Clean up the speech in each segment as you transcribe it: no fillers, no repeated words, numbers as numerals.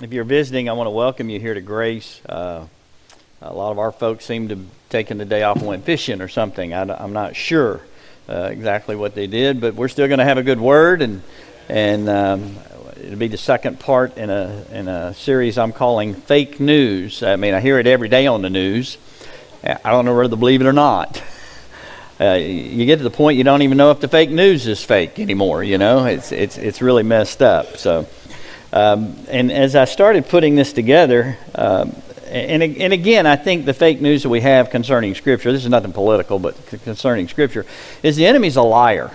If you're visiting, I want to welcome you here to Grace. A lot of our folks seem to have taken the day off and went fishing or something. I'm not sure exactly what they did, but we're still going to have a good word, and it'll be the second part in a series I'm calling Fake News. I mean, I hear it every day on the news. I don't know whether to believe it or not. You get to the point you don't even know if the fake news is fake anymore. You know, it's really messed up. So. And as I started putting this together, and again, I think the fake news that we have concerning Scripture, this is nothing political, but concerning Scripture, is the enemy's a liar.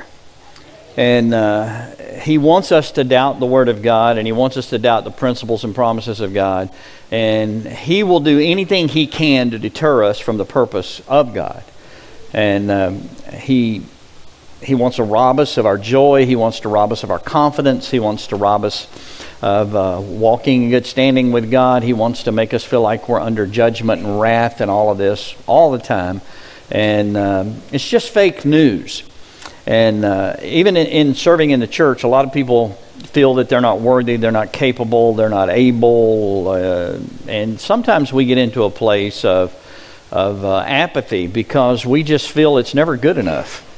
And he wants us to doubt the Word of God, and he wants us to doubt the principles and promises of God. And he will do anything he can to deter us from the purpose of God. And he wants to rob us of our joy. He wants to rob us of our confidence. He wants to rob us of walking in good standing with God. He wants to make us feel like we're under judgment and wrath and all of this all the time. And it's just fake news. And even in serving in the church, a lot of people feel that they're not worthy, they're not capable, they're not able. And sometimes we get into a place of apathy because we just feel it's never good enough.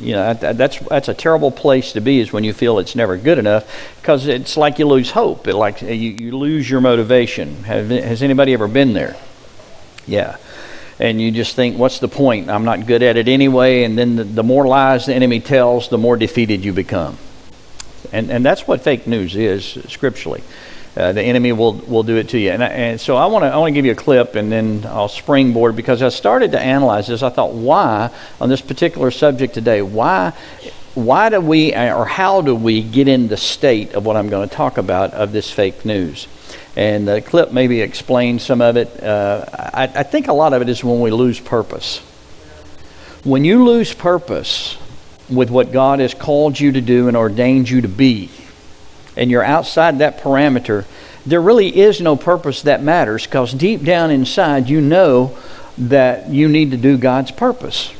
You know, that's a terrible place to be, is when you feel it's never good enough, because it's like you lose hope. You lose your motivation. Has anybody ever been there? Yeah. And you just think, what's the point? I'm not good at it anyway. And then the more lies the enemy tells, the more defeated you become. And that's what fake news is scripturally. The enemy will do it to you. And so I want to give you a clip, and then I'll springboard, because I started to analyze this. I thought, why on this particular subject today? Why do we, or how do we get in the state of what I'm going to talk about, of this fake news? And the clip maybe explains some of it. I think a lot of it is when we lose purpose. When you lose purpose with what God has called you to do and ordained you to be, and you're outside that parameter, there really is no purpose that matters, because deep down inside you know that you need to do God's purpose.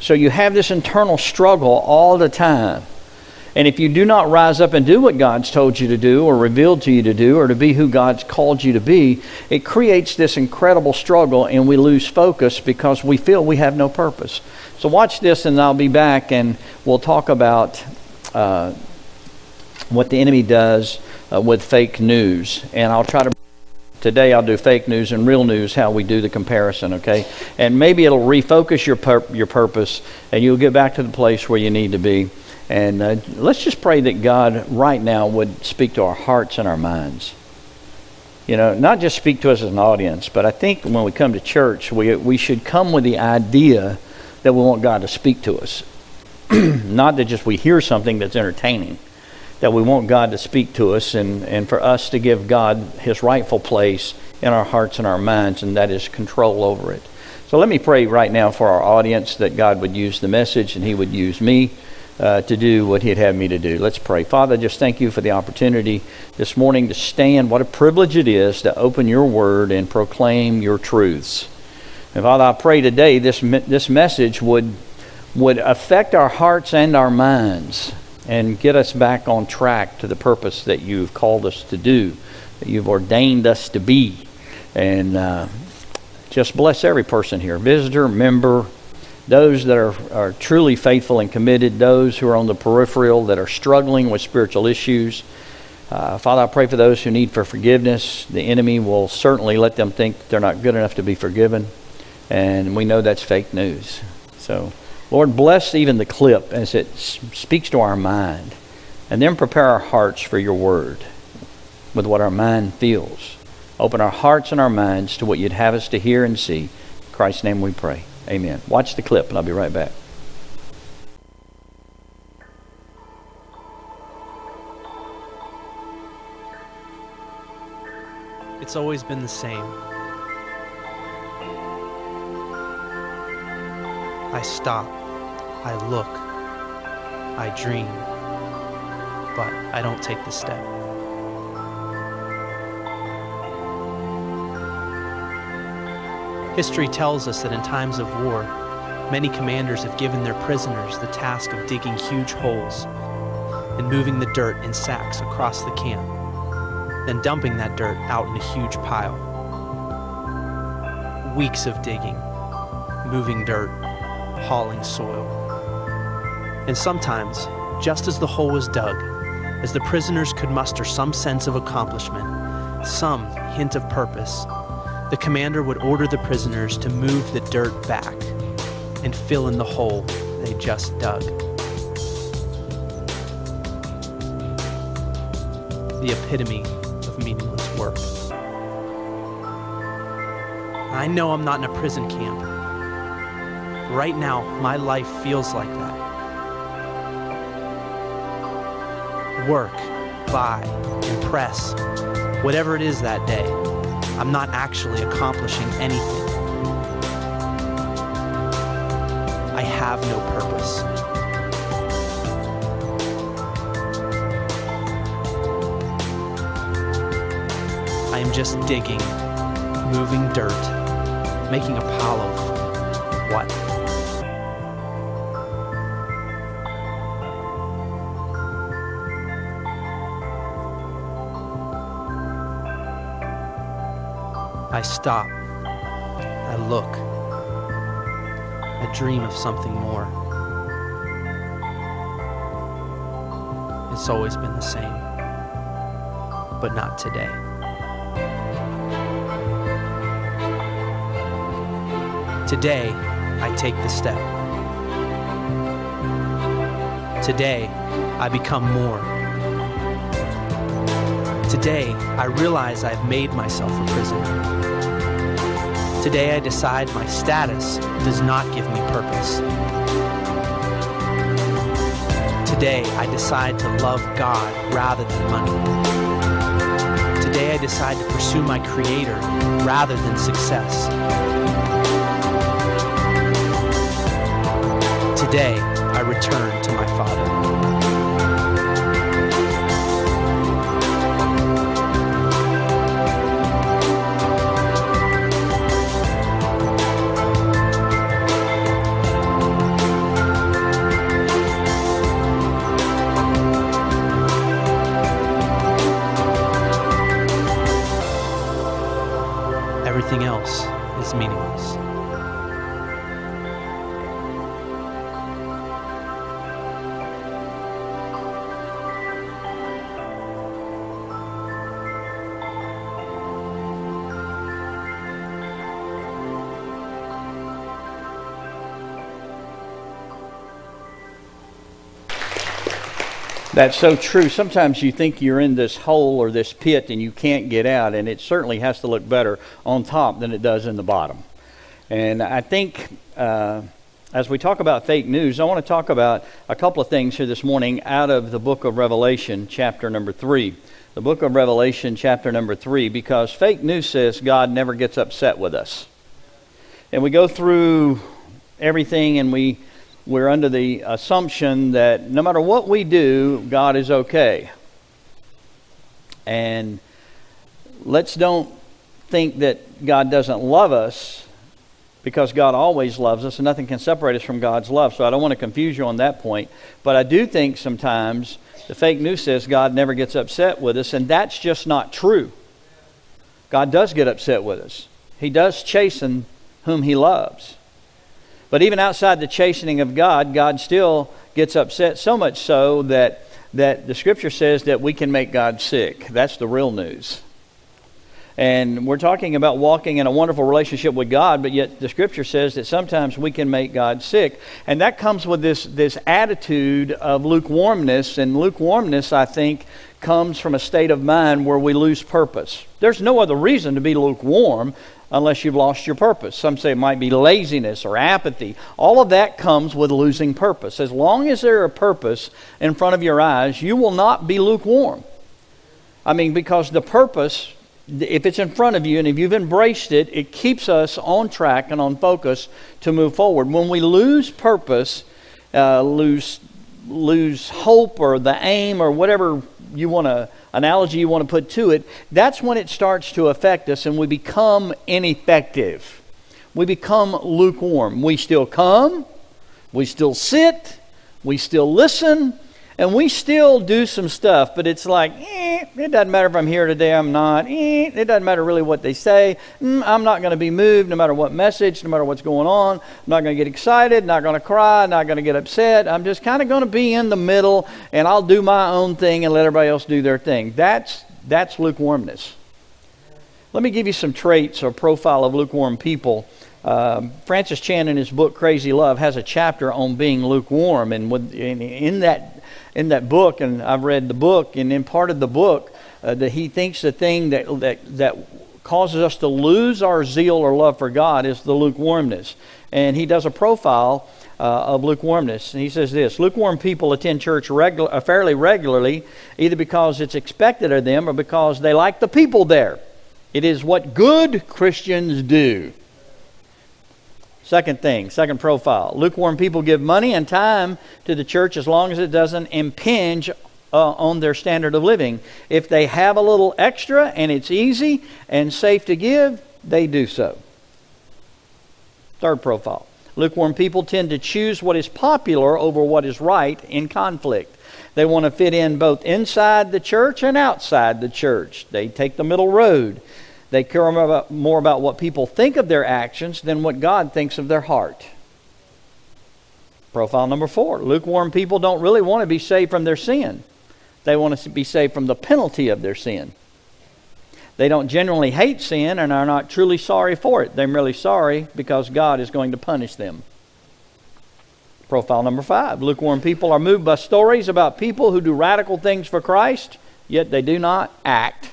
So you have this internal struggle all the time. And if you do not rise up and do what God's told you to do, or revealed to you to do, or to be who God's called you to be, it creates this incredible struggle, and we lose focus because we feel we have no purpose. So watch this, and I'll be back, and we'll talk about what the enemy does with fake news. And I'll try to, today I'll do fake news and real news, how we do the comparison, okay? And maybe it'll refocus your purpose, and you'll get back to the place where you need to be. And let's just pray that God right now would speak to our hearts and our minds. You know, not just speak to us as an audience, but I think when we come to church, we should come with the idea that we want God to speak to us. Not that just we hear something that's entertaining. That we want God to speak to us, and for us to give God his rightful place in our hearts and our minds, and that is control over it. So let me pray right now for our audience, that God would use the message, and he would use me to do what he'd have me to do. Let's pray. Father, just thank you for the opportunity this morning to stand. What a privilege it is to open your word and proclaim your truths. And Father, I pray today this message would affect our hearts and our minds, and get us back on track to the purpose that you've called us to do, that you've ordained us to be. And just bless every person here, visitor, member, those that are truly faithful and committed, those who are on the peripheral that are struggling with spiritual issues. Father, I pray for those who need for forgiveness. The enemy will certainly let them think they're not good enough to be forgiven, and we know that's fake news. So Lord, bless even the clip as it speaks to our mind, and then prepare our hearts for your word with what our mind feels. Open our hearts and our minds to what you'd have us to hear and see. In Christ's name we pray. Amen. Watch the clip, and I'll be right back. It's always been the same. I stop, I look, I dream, but I don't take the step. History tells us that in times of war, many commanders have given their prisoners the task of digging huge holes and moving the dirt in sacks across the camp. then dumping that dirt out in a huge pile. Weeks of digging, moving dirt, hauling soil. And sometimes, just as the hole was dug, as the prisoners could muster some sense of accomplishment, some hint of purpose, the commander would order the prisoners to move the dirt back and fill in the hole they just dug. The epitome of meaningless work. I know I'm not in a prison camp. Right now, my life feels like that. Work, buy, impress, whatever it is that day, I'm not actually accomplishing anything. I have no purpose. I am just digging, moving dirt, making a pile of what? I stop, I look, I dream of something more. It's always been the same, but not today. Today, I take the step. Today, I become more. Today, I realize I've made myself a prisoner. Today I decide my status does not give me purpose. Today I decide to love God rather than money. Today I decide to pursue my Creator rather than success. Today I return to my Father. Everything else is meaningless. That's so true. Sometimes you think you're in this hole or this pit and you can't get out, and it certainly has to look better on top than it does in the bottom. And I think as we talk about fake news, I want to talk about a couple of things here this morning out of the book of Revelation, chapter number 3. The book of Revelation, chapter number 3, because fake news says God never gets upset with us. And we go through everything and we're under the assumption that no matter what we do, God is okay. And let's don't think that God doesn't love us, because God always loves us and nothing can separate us from God's love. So I don't want to confuse you on that point. But I do think sometimes the fake news says God never gets upset with us, and that's just not true. God does get upset with us. He does chasten whom He loves. But even outside the chastening of God, God still gets upset, so much so that the Scripture says that we can make God sick. That's the real news. And we're talking about walking in a wonderful relationship with God, but yet the Scripture says that sometimes we can make God sick. And that comes with this attitude of lukewarmness. And lukewarmness, I think, comes from a state of mind where we lose purpose. There's no other reason to be lukewarm unless you've lost your purpose. Some say it might be laziness or apathy. All of that comes with losing purpose. As long as there is a purpose in front of your eyes, you will not be lukewarm. I mean, because the purpose, if it's in front of you and if you've embraced it, it keeps us on track and on focus to move forward. When we lose purpose, lose hope or the aim or whatever analogy you want to put to it, that's when it starts to affect us and we become ineffective. We become lukewarm. We still come, we still sit, we still listen, And we still do some stuff, but it's like, it doesn't matter if I'm here today, I'm not. It doesn't matter really what they say. I'm not going to be moved no matter what message, no matter what's going on. I'm not going to get excited, not going to cry, not going to get upset. I'm just kind of going to be in the middle, and I'll do my own thing and let everybody else do their thing. That's lukewarmness. Let me give you some traits or profile of lukewarm people. Francis Chan in his book, Crazy Love, has a chapter on being lukewarm. And in that book, and I've read the book, and in part of the book, that he thinks the thing that causes us to lose our zeal or love for God is the lukewarmness. And he does a profile of lukewarmness. And he says this: lukewarm people attend church fairly regularly, either because it's expected of them or because they like the people there. It is what good Christians do. Second thing, second profile. Lukewarm people give money and time to the church as long as it doesn't impinge on their standard of living. If they have a little extra and it's easy and safe to give, they do so. Third profile. Lukewarm people tend to choose what is popular over what is right in conflict. They want to fit in both inside the church and outside the church. They take the middle road. They care more about what people think of their actions than what God thinks of their heart. Profile number 4. Lukewarm people don't really want to be saved from their sin. They want to be saved from the penalty of their sin. They don't generally hate sin and are not truly sorry for it. They're merely sorry because God is going to punish them. Profile number 5. Lukewarm people are moved by stories about people who do radical things for Christ, yet they do not act.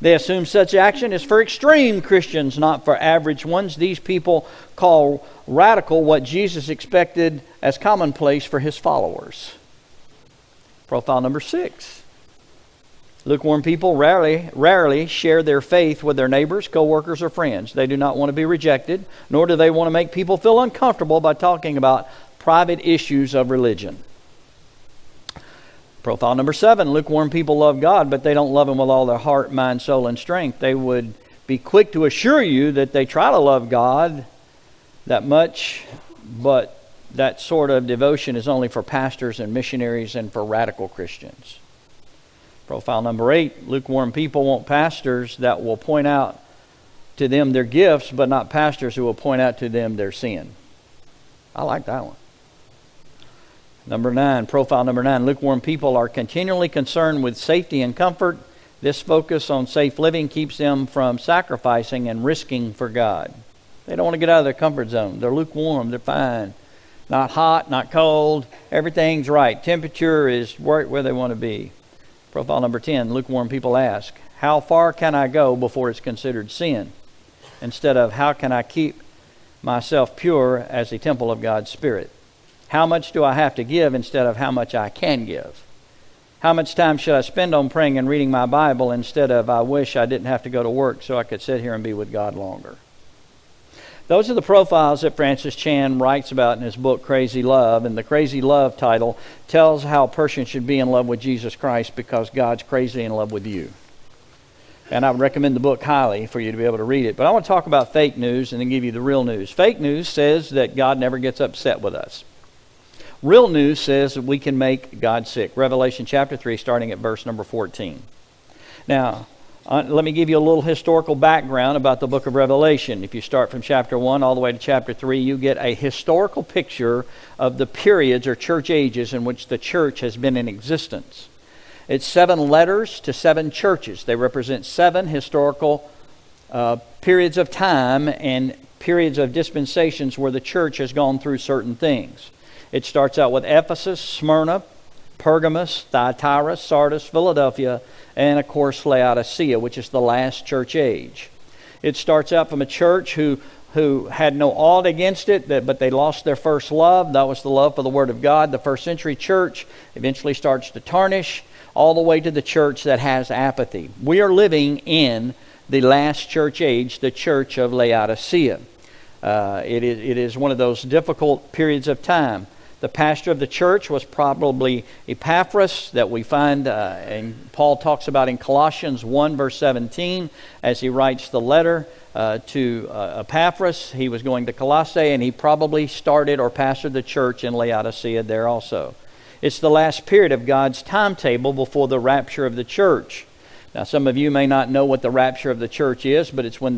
They assume such action is for extreme Christians, not for average ones. These people call radical what Jesus expected as commonplace for his followers. Profile number 6. Lukewarm people rarely share their faith with their neighbors, co-workers, or friends. They do not want to be rejected, nor do they want to make people feel uncomfortable by talking about private issues of religion. Profile number 7, lukewarm people love God, but they don't love Him with all their heart, mind, soul, and strength. They would be quick to assure you that they try to love God that much, but that sort of devotion is only for pastors and missionaries and for radical Christians. Profile number 8, lukewarm people want pastors that will point out to them their gifts, but not pastors who will point out to them their sin. I like that one. Profile number 9, lukewarm people are continually concerned with safety and comfort. This focus on safe living keeps them from sacrificing and risking for God. They don't want to get out of their comfort zone. They're lukewarm. They're fine. Not hot, not cold. Everything's right. Temperature is right where they want to be. Profile number 10, lukewarm people ask, how far can I go before it's considered sin? Instead of how can I keep myself pure as a temple of God's Spirit? How much do I have to give instead of how much I can give? How much time should I spend on praying and reading my Bible instead of I wish I didn't have to go to work so I could sit here and be with God longer? Those are the profiles that Francis Chan writes about in his book, Crazy Love. And the Crazy Love title tells how a person should be in love with Jesus Christ because God's crazy in love with you. And I would recommend the book highly for you to be able to read it. But I want to talk about fake news and then give you the real news. Fake news says that God never gets upset with us. Real news says that we can make God sick. Revelation chapter 3, starting at verse number 14. Now, let me give you a little historical background about the book of Revelation. If you start from chapter 1 all the way to chapter 3, you get a historical picture of the periods or church ages in which the church has been in existence. It's 7 letters to 7 churches. They represent 7 historical periods of time and periods of dispensations where the church has gone through certain things. It starts out with Ephesus, Smyrna, Pergamos, Thyatira, Sardis, Philadelphia, and of course Laodicea, which is the last church age. It starts out from a church who had no ought against it, but they lost their first love. That was the love for the Word of God. The first century church eventually starts to tarnish, all the way to the church that has apathy. We are living in the last church age, the church of Laodicea. It is one of those difficult periods of time. The pastor of the church was probably Epaphras, that we find, and Paul talks about in Colossians 1 verse 17 as he writes the letter to Epaphras. He was going to Colossae, and he probably started or pastored the church in Laodicea there also. It's the last period of God's timetable before the rapture of the church. Now, some of you may not know what the rapture of the church is, but it's when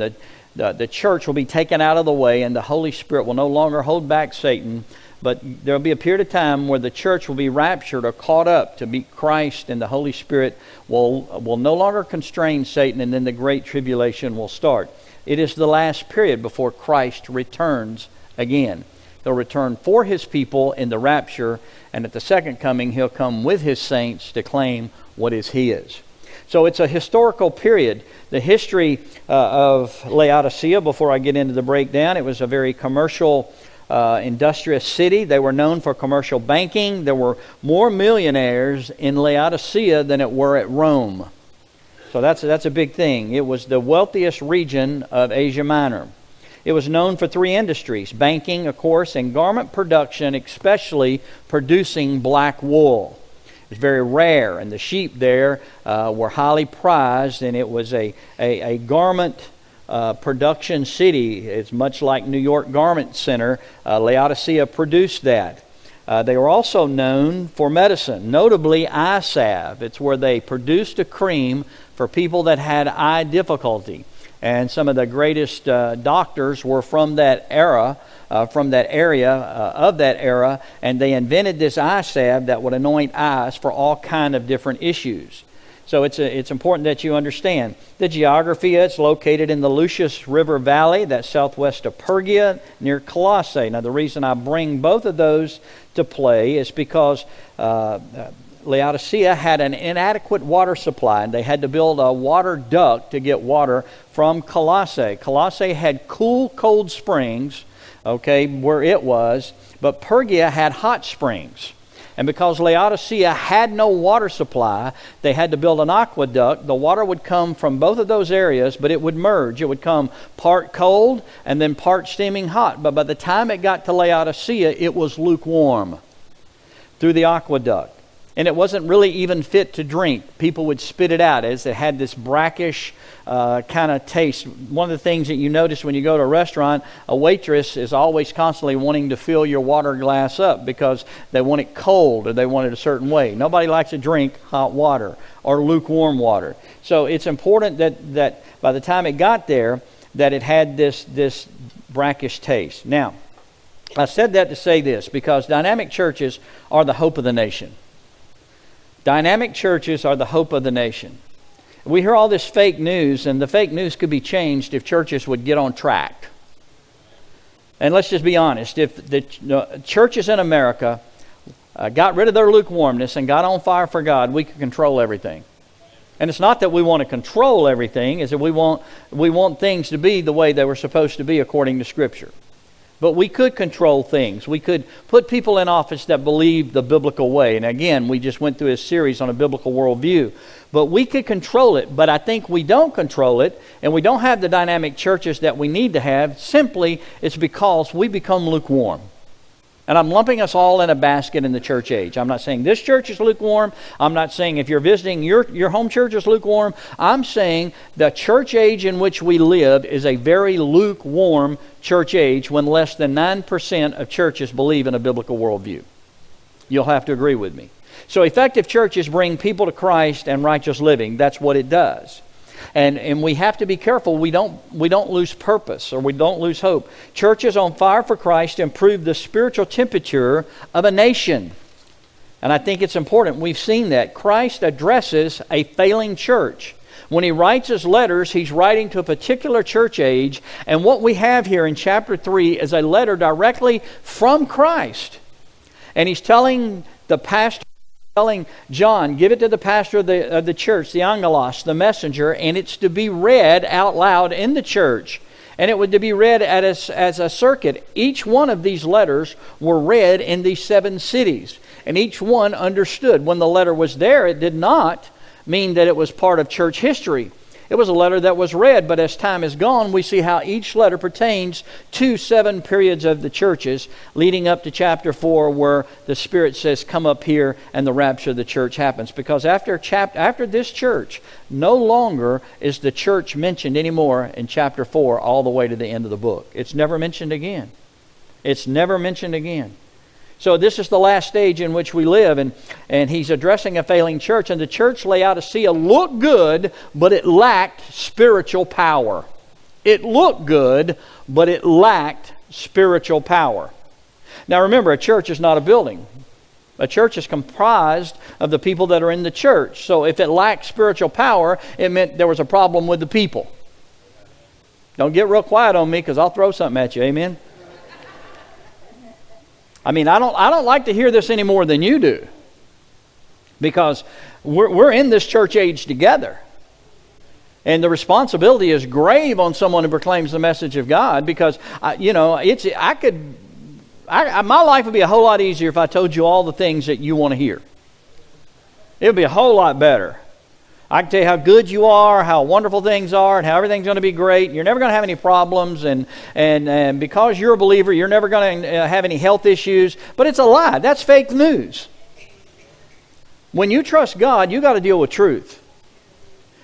the church will be taken out of the way and the Holy Spirit will no longer hold back Satan. But there will be a period of time where the church will be raptured or caught up to meet Christ, and the Holy Spirit will no longer constrain Satan, and then the great tribulation will start. It is the last period before Christ returns again. He'll return for his people in the rapture, and at the second coming, he'll come with his saints to claim what is his. So it's a historical period. The history of Laodicea, before I get into the breakdown, it was a very commercial, industrious city. They were known for commercial banking. There were more millionaires in Laodicea than it were at Rome. So that's a big thing. It was the wealthiest region of Asia Minor. It was known for three industries: banking, of course, and garment production, especially producing black wool. It was very rare, and the sheep there were highly prized, and it was a garment production city. It's much like New York Garment Center. Laodicea produced that. They were also known for medicine, notably eye salve. It's where they produced a cream for people that had eye difficulty. And some of the greatest doctors were from that era, and they invented this eye salve that would anoint eyes for all kind of different issues. So it's important that you understand the geography. It's located in the Lucius River Valley, that's southwest of Pergia, near Colossae. Now, the reason I bring both of those to play is because Laodicea had an inadequate water supply, and they had to build a water duct to get water from Colossae. Colossae had cool, cold springs, okay, where it was, but Pergia had hot springs. And because Laodicea had no water supply, they had to build an aqueduct. The water would come from both of those areas, but it would merge. It would come part cold and then part steaming hot. But by the time it got to Laodicea, it was lukewarm through the aqueduct. And it wasn't really even fit to drink. People would spit it out, as it had this brackish kind of taste. One of the things that you notice when you go to a restaurant, a waitress is always constantly wanting to fill your water glass up because they want it cold or they want it a certain way. Nobody likes to drink hot water or lukewarm water. So it's important that by the time it got there, that it had this brackish taste. Now, I said that to say this because dynamic churches are the hope of the nation. Dynamic churches are the hope of the nation. We hear all this fake news, and the fake news could be changed if churches would get on track. And let's just be honest. If the churches in America got rid of their lukewarmness and got on fire for God, we could control everything. And it's not that we want to control everything. It's that we want things to be the way they were supposed to be according to Scripture. But we could control things. We could put people in office that believe the biblical way. And again, we just went through a series on a biblical worldview. But we could control it. But I think we don't control it. And we don't have the dynamic churches that we need to have. Simply, it's because we become lukewarm. And I'm lumping us all in a basket in the church age. I'm not saying this church is lukewarm. I'm not saying if you're visiting, your home church is lukewarm. I'm saying the church age in which we live is a very lukewarm church age when less than 9% of churches believe in a biblical worldview. You'll have to agree with me. So effective churches bring people to Christ and righteous living. That's what it does. And we have to be careful we don't lose purpose or we don't lose hope. Churches on fire for Christ improve the spiritual temperature of a nation. And I think it's important. We've seen that. Christ addresses a failing church. When he writes his letters, he's writing to a particular church age. And what we have here in chapter 3 is a letter directly from Christ. And he's telling the pastor, telling John, give it to the pastor of the church, the angelos, the messenger, and it's to be read out loud in the church. And it would be read as a circuit. Each one of these letters were read in these 7 cities. And each one understood. When the letter was there, it did not mean that it was part of church history. It was a letter that was read, but as time has gone, we see how each letter pertains to 7 periods of the churches leading up to chapter 4, where the Spirit says, come up here, and the rapture of the church happens. Because after this church, no longer is the church mentioned anymore in chapter 4 all the way to the end of the book. It's never mentioned again. It's never mentioned again. So this is the last stage in which we live, and he's addressing a failing church. And the church Laodicea looked good, but it lacked spiritual power. It looked good, but it lacked spiritual power. Now remember, a church is not a building. A church is comprised of the people that are in the church. So if it lacked spiritual power, it meant there was a problem with the people. Don't get real quiet on me, because I'll throw something at you. Amen? I mean, I don't like to hear this any more than you do, because we're in this church age together. And the responsibility is grave on someone who proclaims the message of God, because, my life would be a whole lot easier if I told you all the things that you want to hear. It would be a whole lot better. I can tell you how good you are, how wonderful things are, and how everything's going to be great. You're never going to have any problems, and because you're a believer, you're never going to have any health issues. But it's a lie. That's fake news. When you trust God, you got to deal with truth.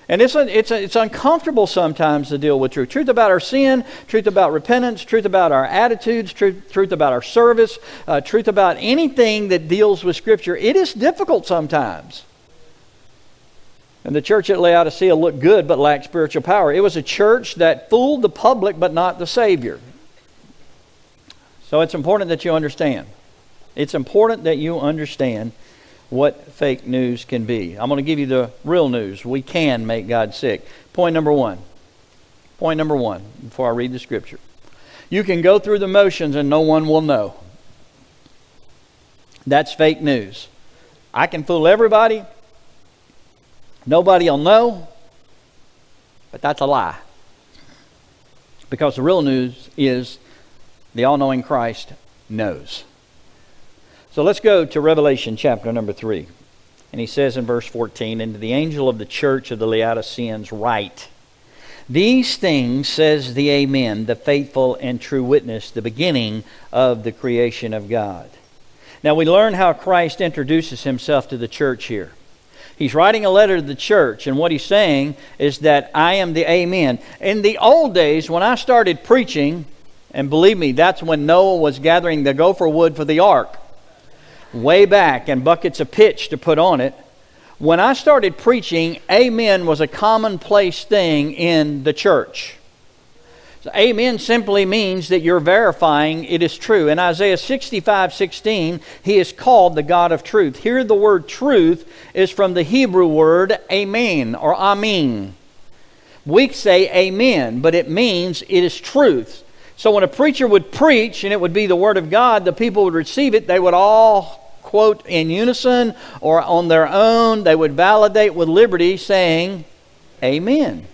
And it's uncomfortable sometimes to deal with truth. Truth about our sin, truth about repentance, truth about our attitudes, truth about our service, truth about anything that deals with Scripture. It is difficult sometimes. And the church at Laodicea looked good but lacked spiritual power. It was a church that fooled the public but not the Savior. So it's important that you understand. It's important that you understand what fake news can be. I'm going to give you the real news. We can make God sick. Point number one, before I read the scripture. You can go through the motions and no one will know. That's fake news. I can fool everybody. Nobody will know. But that's a lie. Because the real news is the all-knowing Christ knows. So let's go to Revelation chapter number 3. And he says in verse 14, "And to the angel of the church of the Laodiceans write, These things says the Amen, the faithful and true witness, the beginning of the creation of God." Now we learn how Christ introduces himself to the church here. He's writing a letter to the church, and what he's saying is that I am the Amen. In the old days, when I started preaching, and believe me, that's when Noah was gathering the gopher wood for the ark, way back, and buckets of pitch to put on it. When I started preaching, amen was a commonplace thing in the church. So amen simply means that you're verifying it is true. In Isaiah 65:16, he is called the God of truth. Here the word truth is from the Hebrew word amen or amin. We say amen, but it means it is truth. So when a preacher would preach and it would be the Word of God, the people would receive it. They would all quote in unison or on their own. They would validate with liberty, saying, Amen.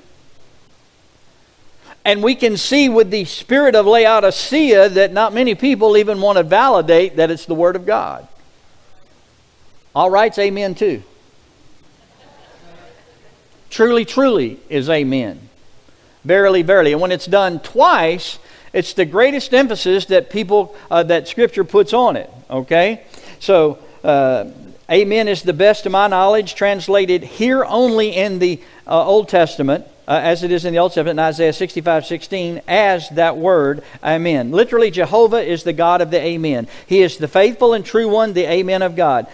And we can see with the spirit of Laodicea that not many people even want to validate that it's the Word of God. All right's amen too. Truly, truly is amen. Verily, verily. And when it's done twice, it's the greatest emphasis that that Scripture puts on it, okay? So, amen is the best to my knowledge, translated here only in the Old Testament, as it is in the Old Testament in Isaiah 65:16, as that word, amen. Literally, Jehovah is the God of the amen. He is the faithful and true one, the amen of God.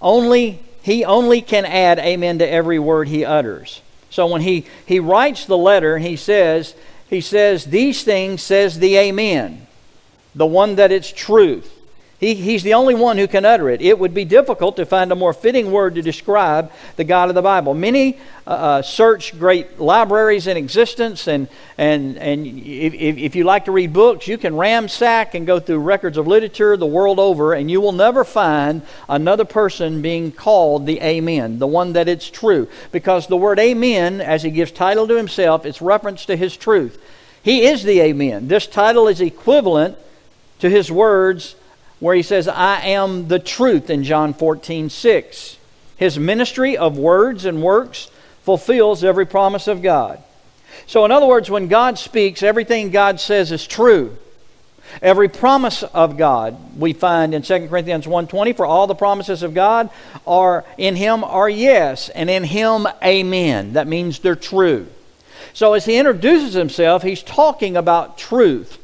He only can add amen to every word he utters. So when he writes the letter, he says, these things says the Amen, the one that it's truth. He's the only one who can utter it. It would be difficult to find a more fitting word to describe the God of the Bible. Many search great libraries in existence, and if you like to read books, you can ramsack and go through records of literature the world over, and you will never find another person being called the Amen, the one that it's true. Because the word Amen, as he gives title to himself, it's reference to his truth. He is the Amen. This title is equivalent to his words where he says, I am the truth in John 14:6. His ministry of words and works fulfills every promise of God. So in other words, when God speaks, everything God says is true. Every promise of God we find in 2 Corinthians 1:20, for all the promises of God are in Him are yes, and in Him amen. That means they're true. So as he introduces himself, he's talking about truth.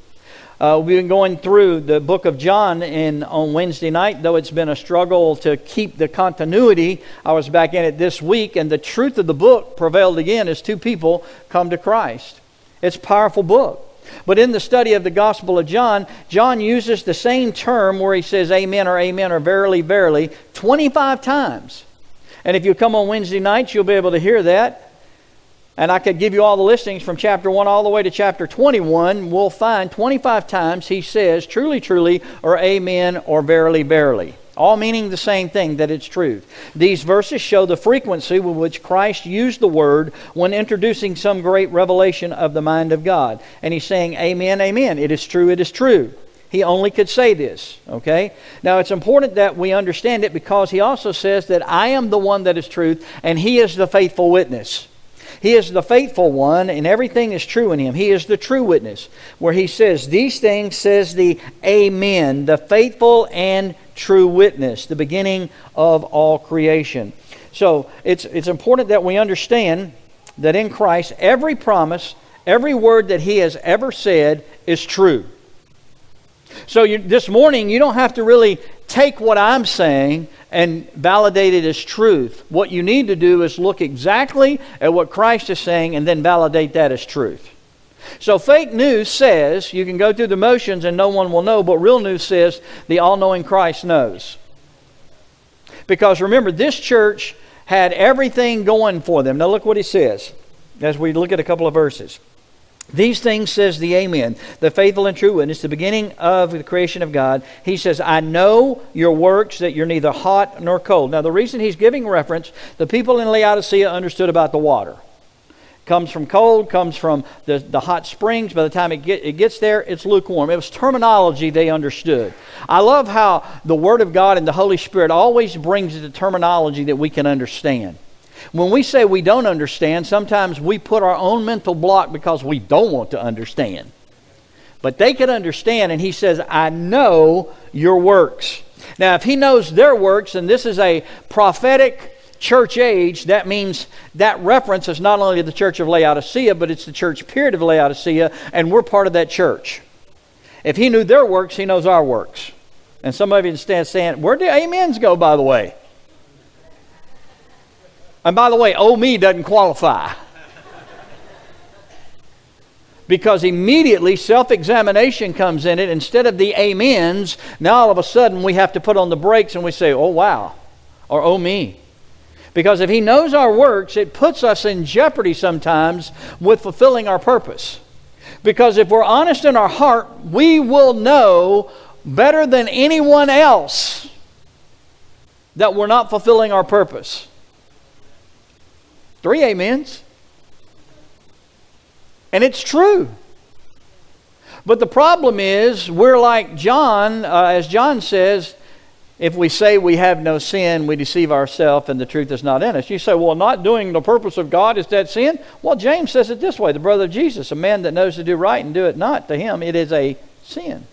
We've been going through the book of John on Wednesday night, though it's been a struggle to keep the continuity. I was back in it this week, and the truth of the book prevailed again as two people come to Christ. It's a powerful book. But in the study of the Gospel of John, John uses the same term where he says amen or verily, verily 25 times. And if you come on Wednesday nights, you'll be able to hear that. And I could give you all the listings from chapter 1 all the way to chapter 21. We'll find 25 times he says truly, truly, or amen, or verily, verily. All meaning the same thing, that it's truth. These verses show the frequency with which Christ used the word when introducing some great revelation of the mind of God. And he's saying, amen, amen. It is true, it is true. He only could say this, okay? Now, it's important that we understand it, because he also says that I am the one that is truth, and he is the faithful witness. He is the faithful one, and everything is true in him. He is the true witness, where he says, these things says the Amen, the faithful and true witness, the beginning of all creation. So it's important that we understand that in Christ, every promise, every word that he has ever said is true. So this morning, you don't have to really take what I'm saying and validate it as truth. What you need to do is look exactly at what Christ is saying and then validate that as truth. So fake news says you can go through the motions and no one will know, but real news says the all-knowing Christ knows. Because remember, this church had everything going for them. Now look what he says as we look at a couple of verses. These things says the Amen, the faithful and true witness, the beginning of the creation of God. He says, I know your works, that you're neither hot nor cold. Now, the reason he's giving reference, the people in Laodicea understood about the water. Comes from cold, comes from the hot springs. By the time it gets there, it's lukewarm. It was terminology they understood. I love how the Word of God and the Holy Spirit always brings the terminology that we can understand. When we say we don't understand, sometimes we put our own mental block because we don't want to understand. But they can understand, and he says, I know your works. Now, if he knows their works, and this is a prophetic church age, that means that reference is not only the church of Laodicea, but it's the church period of Laodicea, and we're part of that church. If he knew their works, he knows our works. And some of you stand saying, where do amens go, by the way? And by the way, oh me doesn't qualify. Because immediately self-examination comes in it. Instead of the amens, now all of a sudden we have to put on the brakes and we say, oh wow, or oh me. Because if he knows our works, it puts us in jeopardy sometimes with fulfilling our purpose. Because if we're honest in our heart, we will know better than anyone else that we're not fulfilling our purpose. 3 amens. And it's true. But the problem is, we're like John, as John says, if we say we have no sin, we deceive ourselves and the truth is not in us. You say, well, not doing the purpose of God, is that sin? Well, James says it this way, the brother of Jesus, a man that knows to do right and do it not, to him it is a sin.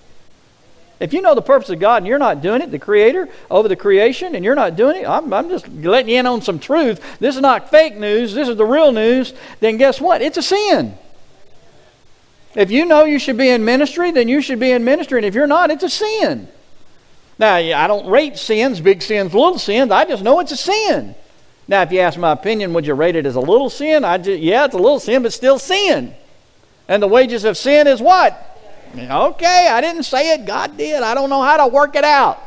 If you know the purpose of God and you're not doing it, the Creator over the creation, and you're not doing it, I'm just letting you in on some truth. This is not fake news. This is the real news. Then guess what? It's a sin. If you know you should be in ministry, then you should be in ministry. And if you're not, it's a sin. Now, I don't rate sins, big sins, little sins. I just know it's a sin. Now, if you ask my opinion, would you rate it as a little sin? Yeah, it's a little sin, but still sin. And the wages of sin is what? Okay, I didn't say it. God did. I don't know how to work it out.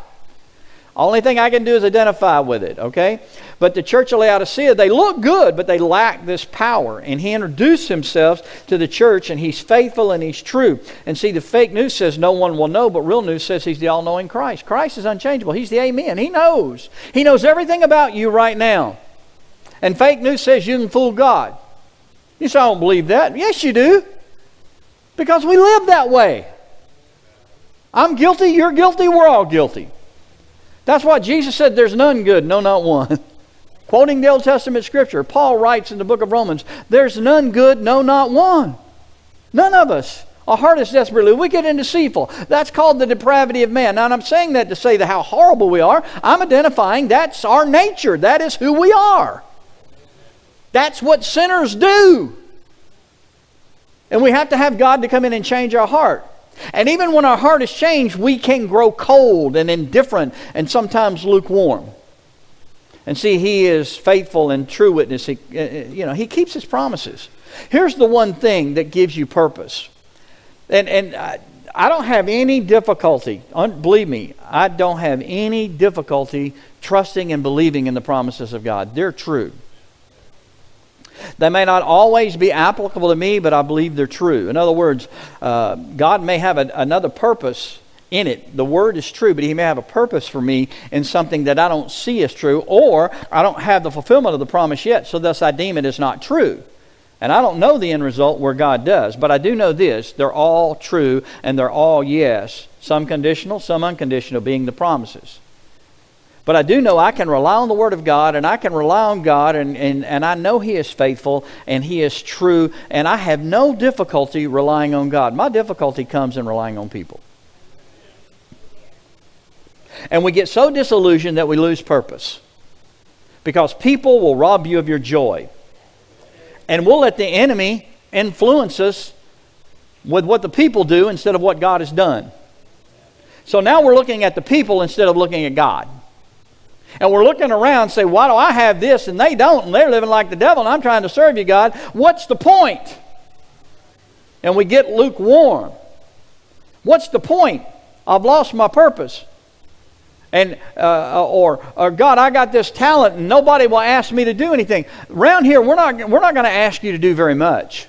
Only thing I can do is identify with it, okay? But the church of Laodicea, they look good, but they lack this power. And he introduced himself to the church, and he's faithful and he's true. And see, the fake news says no one will know, but real news says he's the all-knowing Christ. Christ is unchangeable. He's the Amen. He knows. He knows everything about you right now. And fake news says you can fool God. You say, I don't believe that. Yes, you do. Because we live that way. I'm guilty, you're guilty, we're all guilty. That's why Jesus said there's none good, no, not one. Quoting the Old Testament scripture, Paul writes in the book of Romans, there's none good, no, not one. None of us. Our heart is desperately wicked and deceitful. That's called the depravity of man. Now, and I'm saying that to say how horrible we are. I'm identifying that's our nature. That is who we are. That's what sinners do. And we have to have God to come in and change our heart. And even when our heart is changed, we can grow cold and indifferent and sometimes lukewarm. And see, He is faithful and true witness. He, He keeps His promises. Here's the one thing that gives you purpose. And I don't have any difficulty, believe me, I don't have any difficulty trusting and believing in the promises of God. They're true. They may not always be applicable to me, but I believe they're true. In other words, God may have another purpose in it. The word is true, but He may have a purpose for me in something that I don't see as true, or I don't have the fulfillment of the promise yet, so thus I deem it as not true. And I don't know the end result where God does, but I do know this: they're all true and they're all yes. Some conditional, some unconditional, being the promises. But I do know I can rely on the Word of God, and I can rely on God, and I know He is faithful and He is true, and I have no difficulty relying on God. My difficulty comes in relying on people. And we get so disillusioned that we lose purpose, because people will rob you of your joy. And we'll let the enemy influence us with what the people do instead of what God has done. So now we're looking at the people instead of looking at God. And we're looking around and say, why do I have this and they don't? And they're living like the devil and I'm trying to serve you, God. What's the point? And we get lukewarm. What's the point? I've lost my purpose. And or God, I got this talent and nobody will ask me to do anything. Around here, we're not going to ask you to do very much.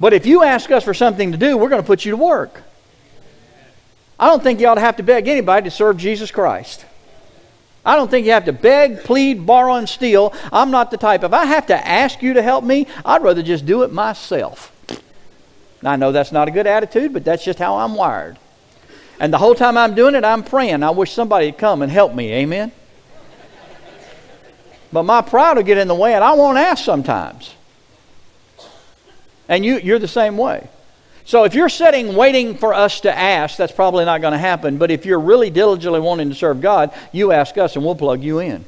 But if you ask us for something to do, we're going to put you to work. I don't think you ought to have to beg anybody to serve Jesus Christ. I don't think you have to beg, plead, borrow, and steal. I'm not the type. If I have to ask you to help me, I'd rather just do it myself. Now, I know that's not a good attitude, but that's just how I'm wired. And the whole time I'm doing it, I'm praying. I wish somebody would come and help me. Amen? But my pride will get in the way, and I won't ask sometimes. And you're the same way. So if you're sitting waiting for us to ask, that's probably not going to happen. But if you're really diligently wanting to serve God, you ask us and we'll plug you in.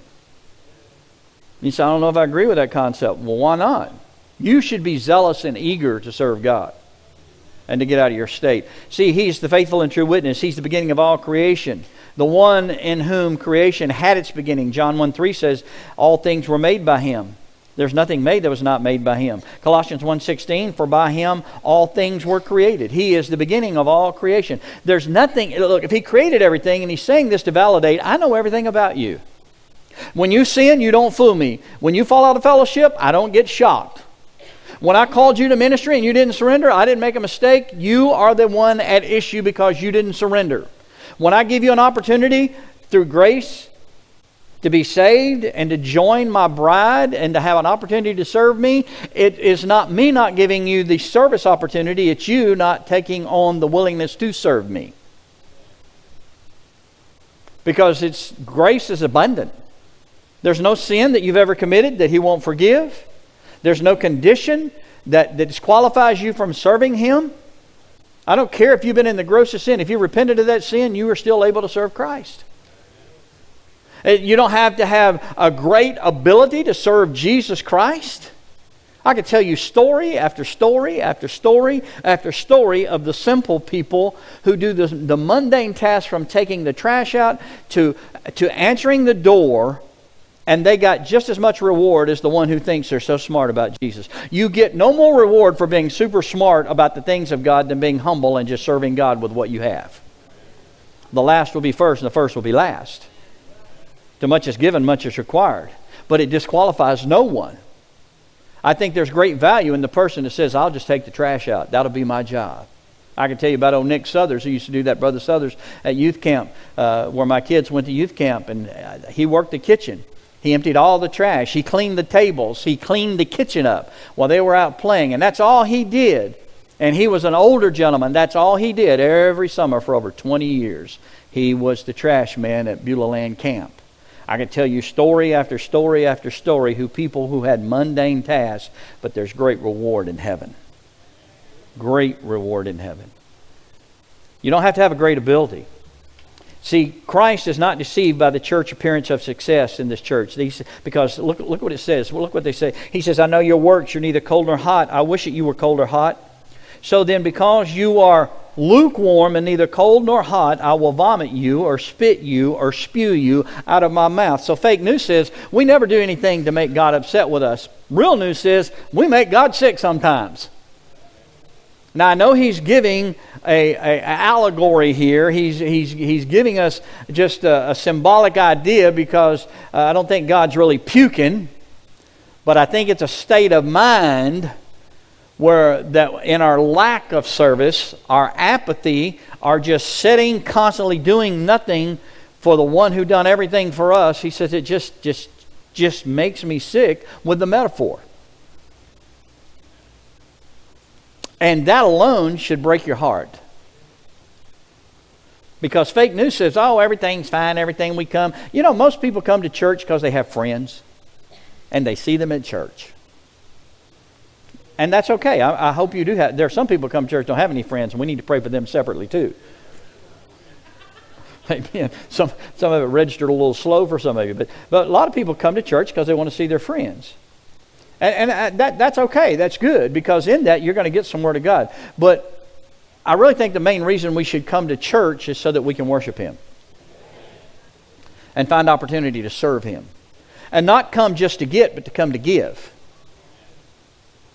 You say, I don't know if I agree with that concept. Well, why not? You should be zealous and eager to serve God and to get out of your state. See, He's the faithful and true witness. He's the beginning of all creation, the one in whom creation had its beginning. John 1:3 says, all things were made by Him. There's nothing made that was not made by Him. Colossians 1:16, for by Him all things were created. He is the beginning of all creation. There's nothing, look, if He created everything, and He's saying this to validate, I know everything about you. When you sin, you don't fool me. When you fall out of fellowship, I don't get shocked. When I called you to ministry and you didn't surrender, I didn't make a mistake. You are the one at issue because you didn't surrender. When I give you an opportunity through grace to be saved and to join my bride and to have an opportunity to serve me, it is not me not giving you the service opportunity, it's you not taking on the willingness to serve me. Because it's grace is abundant. There's no sin that you've ever committed that He won't forgive. There's no condition that disqualifies you from serving Him. I don't care if you've been in the grossest sin. If you repented of that sin, you are still able to serve Christ. You don't have to have a great ability to serve Jesus Christ. I could tell you story after story after story after story of the simple people who do the mundane tasks, from taking the trash out to answering the door, and they got just as much reward as the one who thinks they're so smart about Jesus. You get no more reward for being super smart about the things of God than being humble and just serving God with what you have. The last will be first and the first will be last. To much is given, much is required. But it disqualifies no one. I think there's great value in the person that says, I'll just take the trash out. That'll be my job. I can tell you about old Nick Southers, who used to do that, Brother Southers, at youth camp, where my kids went to youth camp. And he worked the kitchen. He emptied all the trash. He cleaned the tables. He cleaned the kitchen up while they were out playing. And that's all he did. And he was an older gentleman. That's all he did every summer for over 20 years. He was the trash man at Beulah Land Camp. I could tell you story after story after story who people who had mundane tasks, but there's great reward in heaven. Great reward in heaven. You don't have to have a great ability. See, Christ is not deceived by the church appearance of success in this church. Because look what it says. Well, look what they say. He says, I know your works, you're neither cold nor hot. I wish that you were cold or hot. So then, because you are lukewarm and neither cold nor hot, I will vomit you or spit you or spew you out of my mouth. So fake news says we never do anything to make God upset with us. Real news says we make God sick sometimes. Now, I know he's giving an allegory here. He's giving us just a symbolic idea, because I don't think God's really puking, but I think it's a state of mind where that in our lack of service, our apathy, our just sitting, constantly doing nothing for the one who done everything for us. He says it just makes me sick with the metaphor. And that alone should break your heart. Because fake news says, oh, everything's fine, everything we come. You know, most people come to church because they have friends and they see them at church. And that's okay. I hope you do have. There are some people who come to church don't have any friends, and we need to pray for them separately too. Amen. Some of it registered a little slow for some of you. But a lot of people come to church because they want to see their friends. And that's okay. That's good, because in that you're going to get some word of God. But I really think the main reason we should come to church is so that we can worship Him and find opportunity to serve Him. And not come just to get, but to come to give.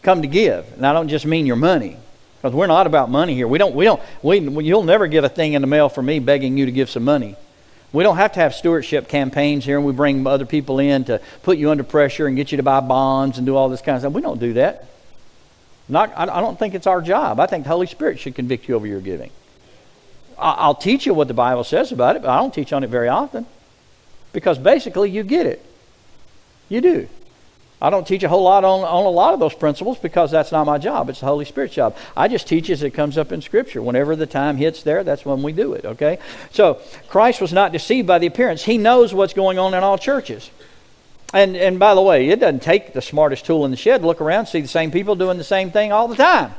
Come to give. And I don't just mean your money, because we're not about money here. You'll never get a thing in the mail from me begging you to give some money. We don't have to have stewardship campaigns here, and we bring other people in to put you under pressure and get you to buy bonds and do all this kind of stuff. We don't do that. I don't think it's our job. I think the Holy Spirit should convict you over your giving. I'll teach you what the Bible says about it, but I don't teach on it very often, because basically you get it. You do. I don't teach a whole lot on a lot of those principles, because that's not my job. It's the Holy Spirit's job. I just teach as it comes up in Scripture. Whenever the time hits there, that's when we do it, okay? So, Christ was not deceived by the appearance. He knows what's going on in all churches. And by the way, it doesn't take the smartest tool in the shed to look around and see the same people doing the same thing all the time.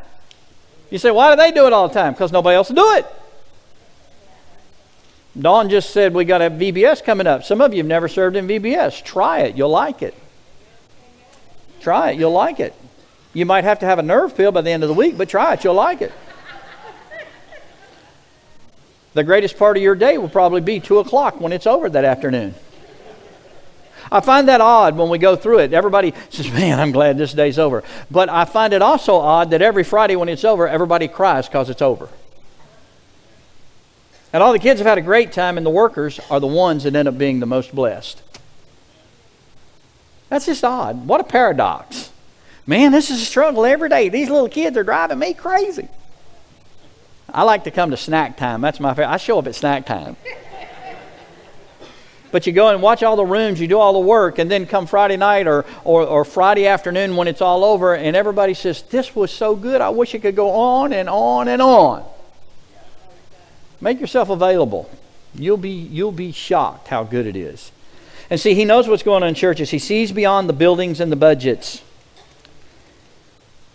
You say, why do they do it all the time? Because nobody else will do it. Dawn just said we got to have VBS coming up. Some of you have never served in VBS. Try it. You'll like it. Try it. You'll like it. You might have to have a nerve pill by the end of the week, but try it. You'll like it. The greatest part of your day will probably be 2 o'clock when it's over that afternoon. I find that odd when we go through it. Everybody says, man, I'm glad this day's over. But I find it also odd that every Friday when it's over, everybody cries because it's over. And all the kids have had a great time, and the workers are the ones that end up being the most blessed. That's just odd. What a paradox. Man, this is a struggle every day. These little kids are driving me crazy. I like to come to snack time. That's my favorite. I show up at snack time. But you go and watch all the rooms, you do all the work, and then come Friday night or Friday afternoon when it's all over, and everybody says, this was so good. I wish it could go on and on and on. Make yourself available. You'll be shocked how good it is. And see, he knows what's going on in churches. He sees beyond the buildings and the budgets.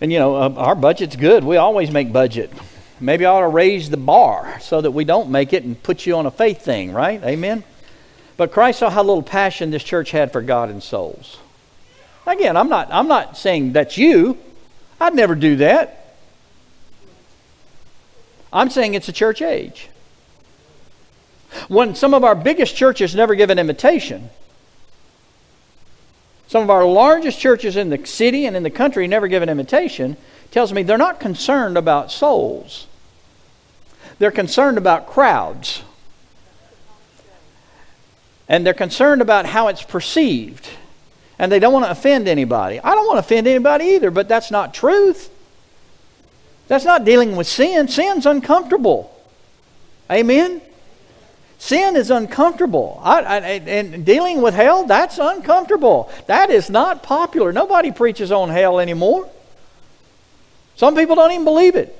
And, you know, our budget's good. We always make budget. Maybe I ought to raise the bar so that we don't make it and put you on a faith thing, right? Amen? But Christ saw how little passion this church had for God and souls. Again, I'm not saying that's you. I'd never do that. I'm saying it's a church age. When some of our biggest churches never give an invitation. Some of our largest churches in the city and in the country never give an invitation. Tells me they're not concerned about souls. They're concerned about crowds. And they're concerned about how it's perceived. And they don't want to offend anybody. I don't want to offend anybody either, but that's not truth. That's not dealing with sin. Sin's uncomfortable. Amen? Sin is uncomfortable. And dealing with hell, that's uncomfortable. That is not popular. Nobody preaches on hell anymore. Some people don't even believe it.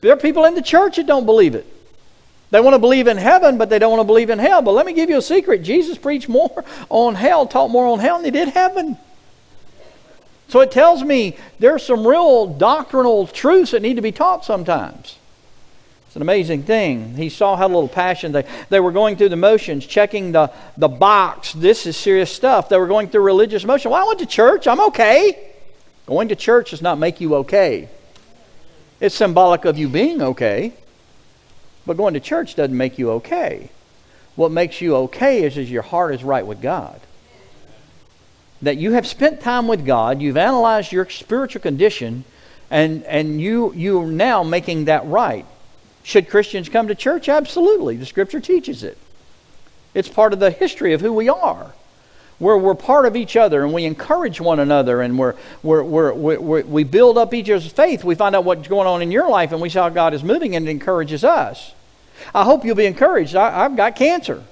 There are people in the church that don't believe it. They want to believe in heaven, but they don't want to believe in hell. But let me give you a secret. Jesus preached more on hell, taught more on hell than he did heaven. So it tells me there's some real doctrinal truths that need to be taught sometimes. It's an amazing thing. He saw how little passion they were going through the motions, checking the box. This is serious stuff. They were going through religious motion. Well, I went to church. I'm okay. Going to church does not make you okay. It's symbolic of you being okay, but going to church doesn't make you okay. What makes you okay is your heart is right with God. That you have spent time with God, you've analyzed your spiritual condition, and you're now making that right. Should Christians come to church? Absolutely. The Scripture teaches it. It's part of the history of who we are, where we're part of each other and we encourage one another and we build up each other's faith. We find out what's going on in your life and we see how God is moving and it encourages us. I hope you'll be encouraged. I've got cancer,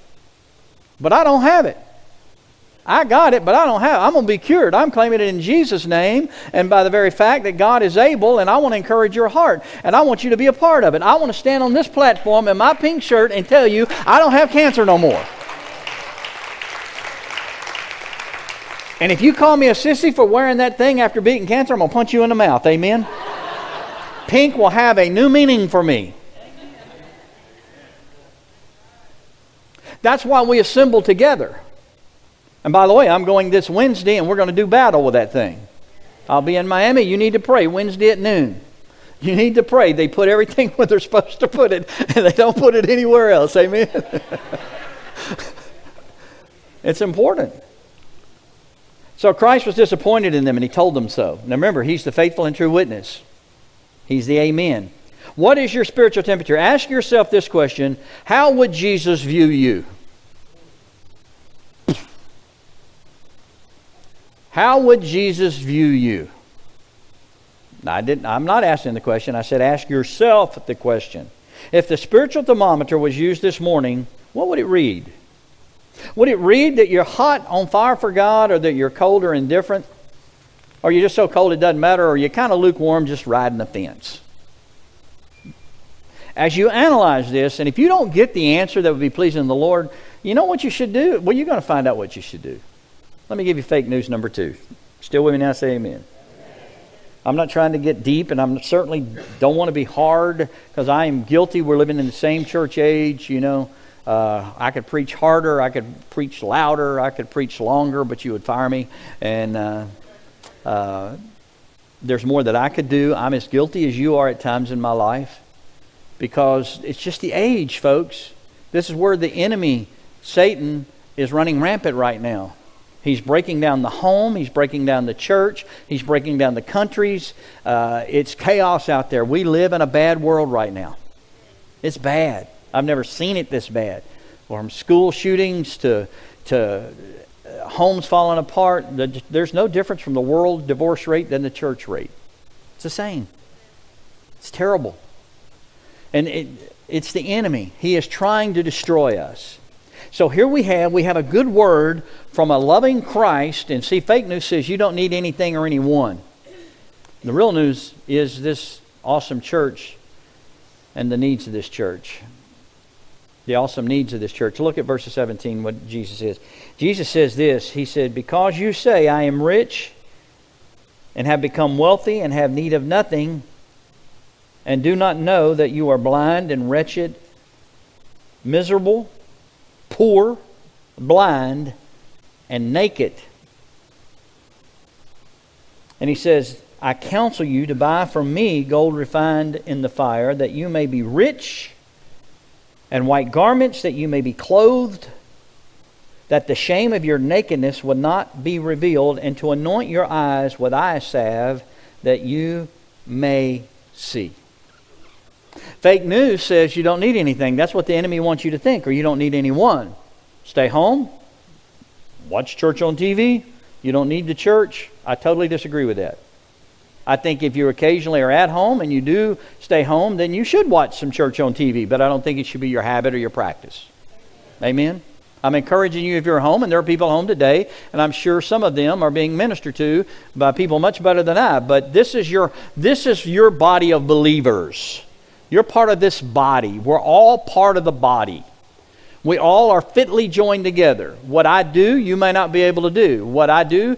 but I don't have it. I got it, but I don't have it. I'm going to be cured. I'm claiming it in Jesus' name and by the very fact that God is able, and I want to encourage your heart, and I want you to be a part of it. I want to stand on this platform in my pink shirt and tell you I don't have cancer no more. And if you call me a sissy for wearing that thing after beating cancer, I'm going to punch you in the mouth. Amen? Pink will have a new meaning for me. That's why we assemble together. And by the way, I'm going this Wednesday and we're going to do battle with that thing. I'll be in Miami. You need to pray Wednesday at noon. You need to pray. They put everything where they're supposed to put it and they don't put it anywhere else. Amen? It's important. So Christ was disappointed in them and he told them so. Now remember, he's the faithful and true witness. He's the amen. What is your spiritual temperature? Ask yourself this question. How would Jesus view you? How would Jesus view you? I'm not asking the question. I said ask yourself the question. If the spiritual thermometer was used this morning, what would it read? Would it read that you're hot on fire for God, or that you're cold or indifferent? Or you're just so cold it doesn't matter, or you're kind of lukewarm, just riding the fence? As you analyze this, and if you don't get the answer that would be pleasing to the Lord, you know what you should do? Well, you're going to find out what you should do. Let me give you fake news number 2. Still with me now? Say amen. I'm not trying to get deep, and I certainly don't want to be hard, because I am guilty. We're living in the same church age, you know. I could preach harder, I could preach louder, I could preach longer, but you would fire me. And there's more that I could do. I'm as guilty as you are at times in my life, because it's just the age, folks. This is where the enemy, Satan, is running rampant right now. He's breaking down the home. He's breaking down the church. He's breaking down the countries. It's chaos out there. We live in a bad world right now. It's bad. I've never seen it this bad. From school shootings to homes falling apart, there's no difference from the world divorce rate than the church rate. It's the same. It's terrible. And it's the enemy. He is trying to destroy us. So here we have a good word from a loving Christ. And see, fake news says you don't need anything or anyone. The real news is this awesome church and the needs of this church. The awesome needs of this church. Look at verse 17, what Jesus is. Jesus says this. He said, because you say, I am rich and have become wealthy and have need of nothing, and do not know that you are blind and wretched, miserable, poor, blind, and naked. And he says, I counsel you to buy from me gold refined in the fire, that you may be rich, and white garments, that you may be clothed, that the shame of your nakedness will not be revealed, and to anoint your eyes with eye salve, that you may see. Fake news says you don't need anything. That's what the enemy wants you to think, or you don't need anyone. Stay home. Watch church on TV. You don't need the church. I totally disagree with that. I think if you occasionally are at home and you do stay home, then you should watch some church on TV. But I don't think it should be your habit or your practice. Amen? I'm encouraging you if you're home, and there are people home today, and I'm sure some of them are being ministered to by people much better than I. But this is your body of believers. You're part of this body. We're all part of the body. We all are fitly joined together. What I do, you may not be able to do. What I do,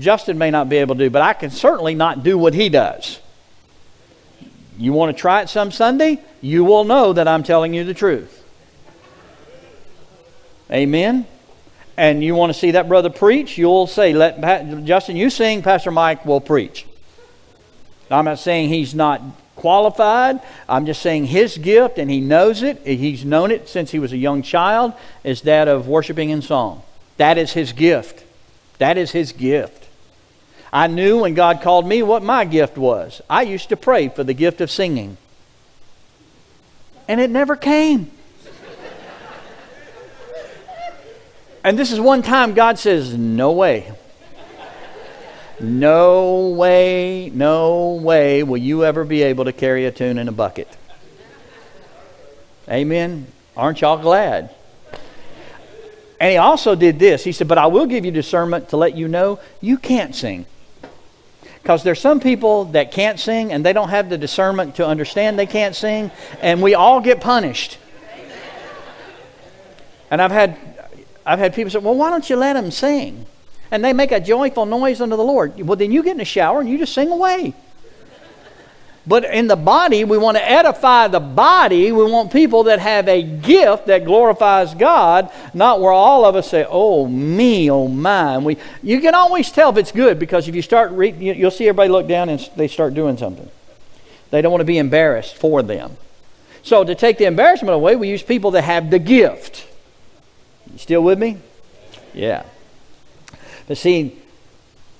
Justin may not be able to do, but I can certainly not do what he does. You want to try it some Sunday? You will know that I'm telling you the truth. Amen? And you want to see that brother preach? You'll say, Justin, you sing, Pastor Mike will preach. I'm not saying he's not qualified. I'm just saying his gift, and he knows it, he's known it since he was a young child, is that of worshiping in song. That is his gift. That is his gift. I knew when God called me what my gift was. I used to pray for the gift of singing. And it never came. And this is one time God says, no way. No way, no way will you ever be able to carry a tune in a bucket. Amen? Aren't y'all glad? And he also did this. He said, but I will give you discernment to let you know you can't sing. Because there's some people that can't sing and they don't have the discernment to understand they can't sing. And we all get punished. And I've had people say, well, why don't you let them sing? And they make a joyful noise unto the Lord. Well, then you get in the shower and you just sing away. But in the body, we want to edify the body. We want people that have a gift that glorifies God, not where all of us say, oh, me, oh, my. And you can always tell if it's good, because if you start reading, you'll see everybody look down and they start doing something. They don't want to be embarrassed for them. So to take the embarrassment away, we use people that have the gift. You still with me? Yeah. But see,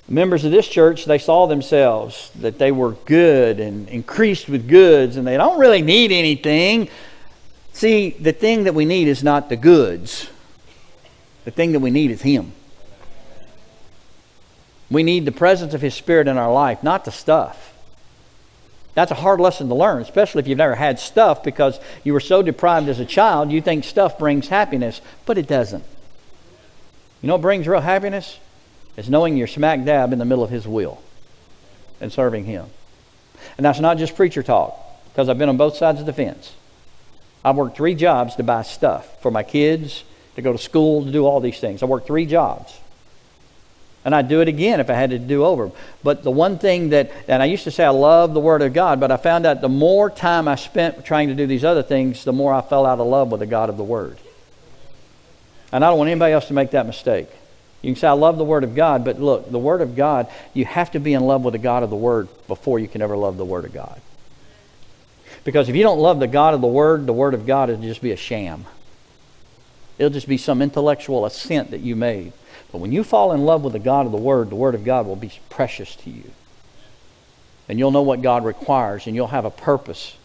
members of this church, they saw themselves that they were good and increased with goods, and they don't really need anything. See, the thing that we need is not the goods. The thing that we need is Him. We need the presence of His Spirit in our life, not the stuff. That's a hard lesson to learn, especially if you've never had stuff, because you were so deprived as a child, you think stuff brings happiness, but it doesn't. You know what brings real happiness? Is knowing you're smack dab in the middle of His will and serving Him. And that's not just preacher talk, because I've been on both sides of the fence. I've worked 3 jobs to buy stuff for my kids, to go to school, to do all these things. I worked 3 jobs. And I'd do it again if I had to do over. But the one thing that, and I used to say I love the Word of God, but I found out the more time I spent trying to do these other things, the more I fell out of love with the God of the Word. And I don't want anybody else to make that mistake. You can say, I love the Word of God, but look, the Word of God, you have to be in love with the God of the Word before you can ever love the Word of God. Because if you don't love the God of the Word of God will just be a sham. It'll just be some intellectual assent that you made. But when you fall in love with the God of the Word of God will be precious to you. And you'll know what God requires, and you'll have a purpose.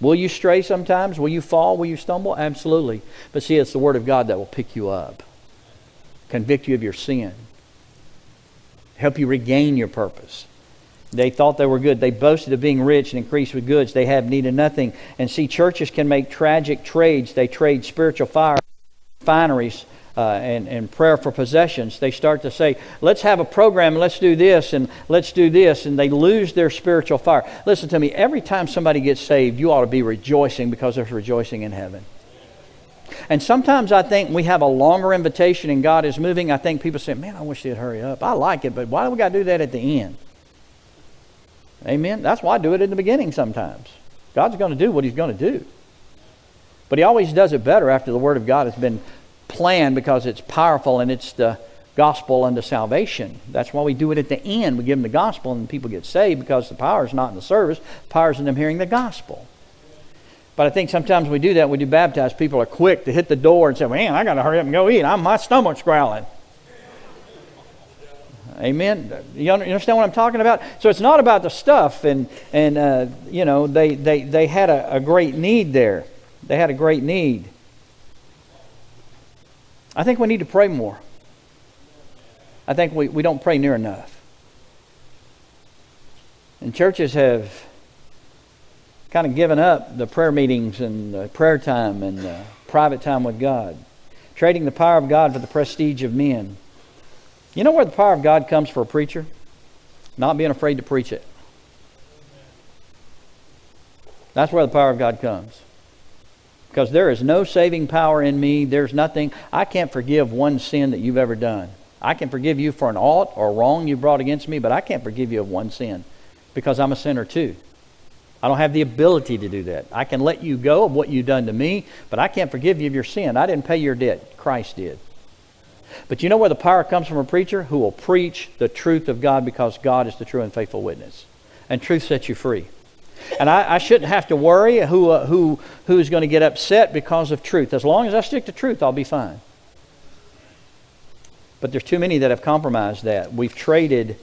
Will you stray sometimes? Will you fall? Will you stumble? Absolutely. But see, it's the Word of God that will pick you up. Convict you of your sin. Help you regain your purpose. They thought they were good. They boasted of being rich and increased with goods. They have need of nothing. And see, churches can make tragic trades. They trade spiritual fire, refineries, and prayer for possessions. They start to say, let's have a program, let's do this, and let's do this, and they lose their spiritual fire. Listen to me, every time somebody gets saved, you ought to be rejoicing, because there's rejoicing in heaven. And sometimes I think we have a longer invitation and God is moving. I think people say, man, I wish they'd hurry up. I like it, but why do we got to do that at the end? Amen? That's why I do it in the beginning sometimes. God's going to do what He's going to do. But He always does it better after the Word of God has been plan, because it's powerful and it's the gospel unto salvation. That's why we do it at the end. We give them the gospel and people get saved, because the power is not in the service. The power is in them hearing the gospel. But I think sometimes we do that. We do baptize. People are quick to hit the door and say, man, I got to hurry up and go eat. My stomach's growling. Amen. You understand what I'm talking about? So it's not about the stuff. And you know, they had a great need there. They had a great need. I think we need to pray more. I think we don't pray near enough. And churches have kind of given up the prayer meetings and the prayer time and the private time with God, trading the power of God for the prestige of men. You know where the power of God comes for a preacher? Not being afraid to preach it. That's where the power of God comes. Because there is no saving power in me. There's nothing. I can't forgive one sin that you've ever done. I can forgive you for an ought or wrong you brought against me, but I can't forgive you of one sin, because I'm a sinner too. I don't have the ability to do that. I can let you go of what you've done to me, but I can't forgive you of your sin. I didn't pay your debt. Christ did. But you know where the power comes from? A preacher who will preach the truth of God, because God is the true and faithful witness. and truth sets you free. And I shouldn't have to worry who's going to get upset because of truth. As long as I stick to truth, I'll be fine. But there's too many that have compromised that. We've traded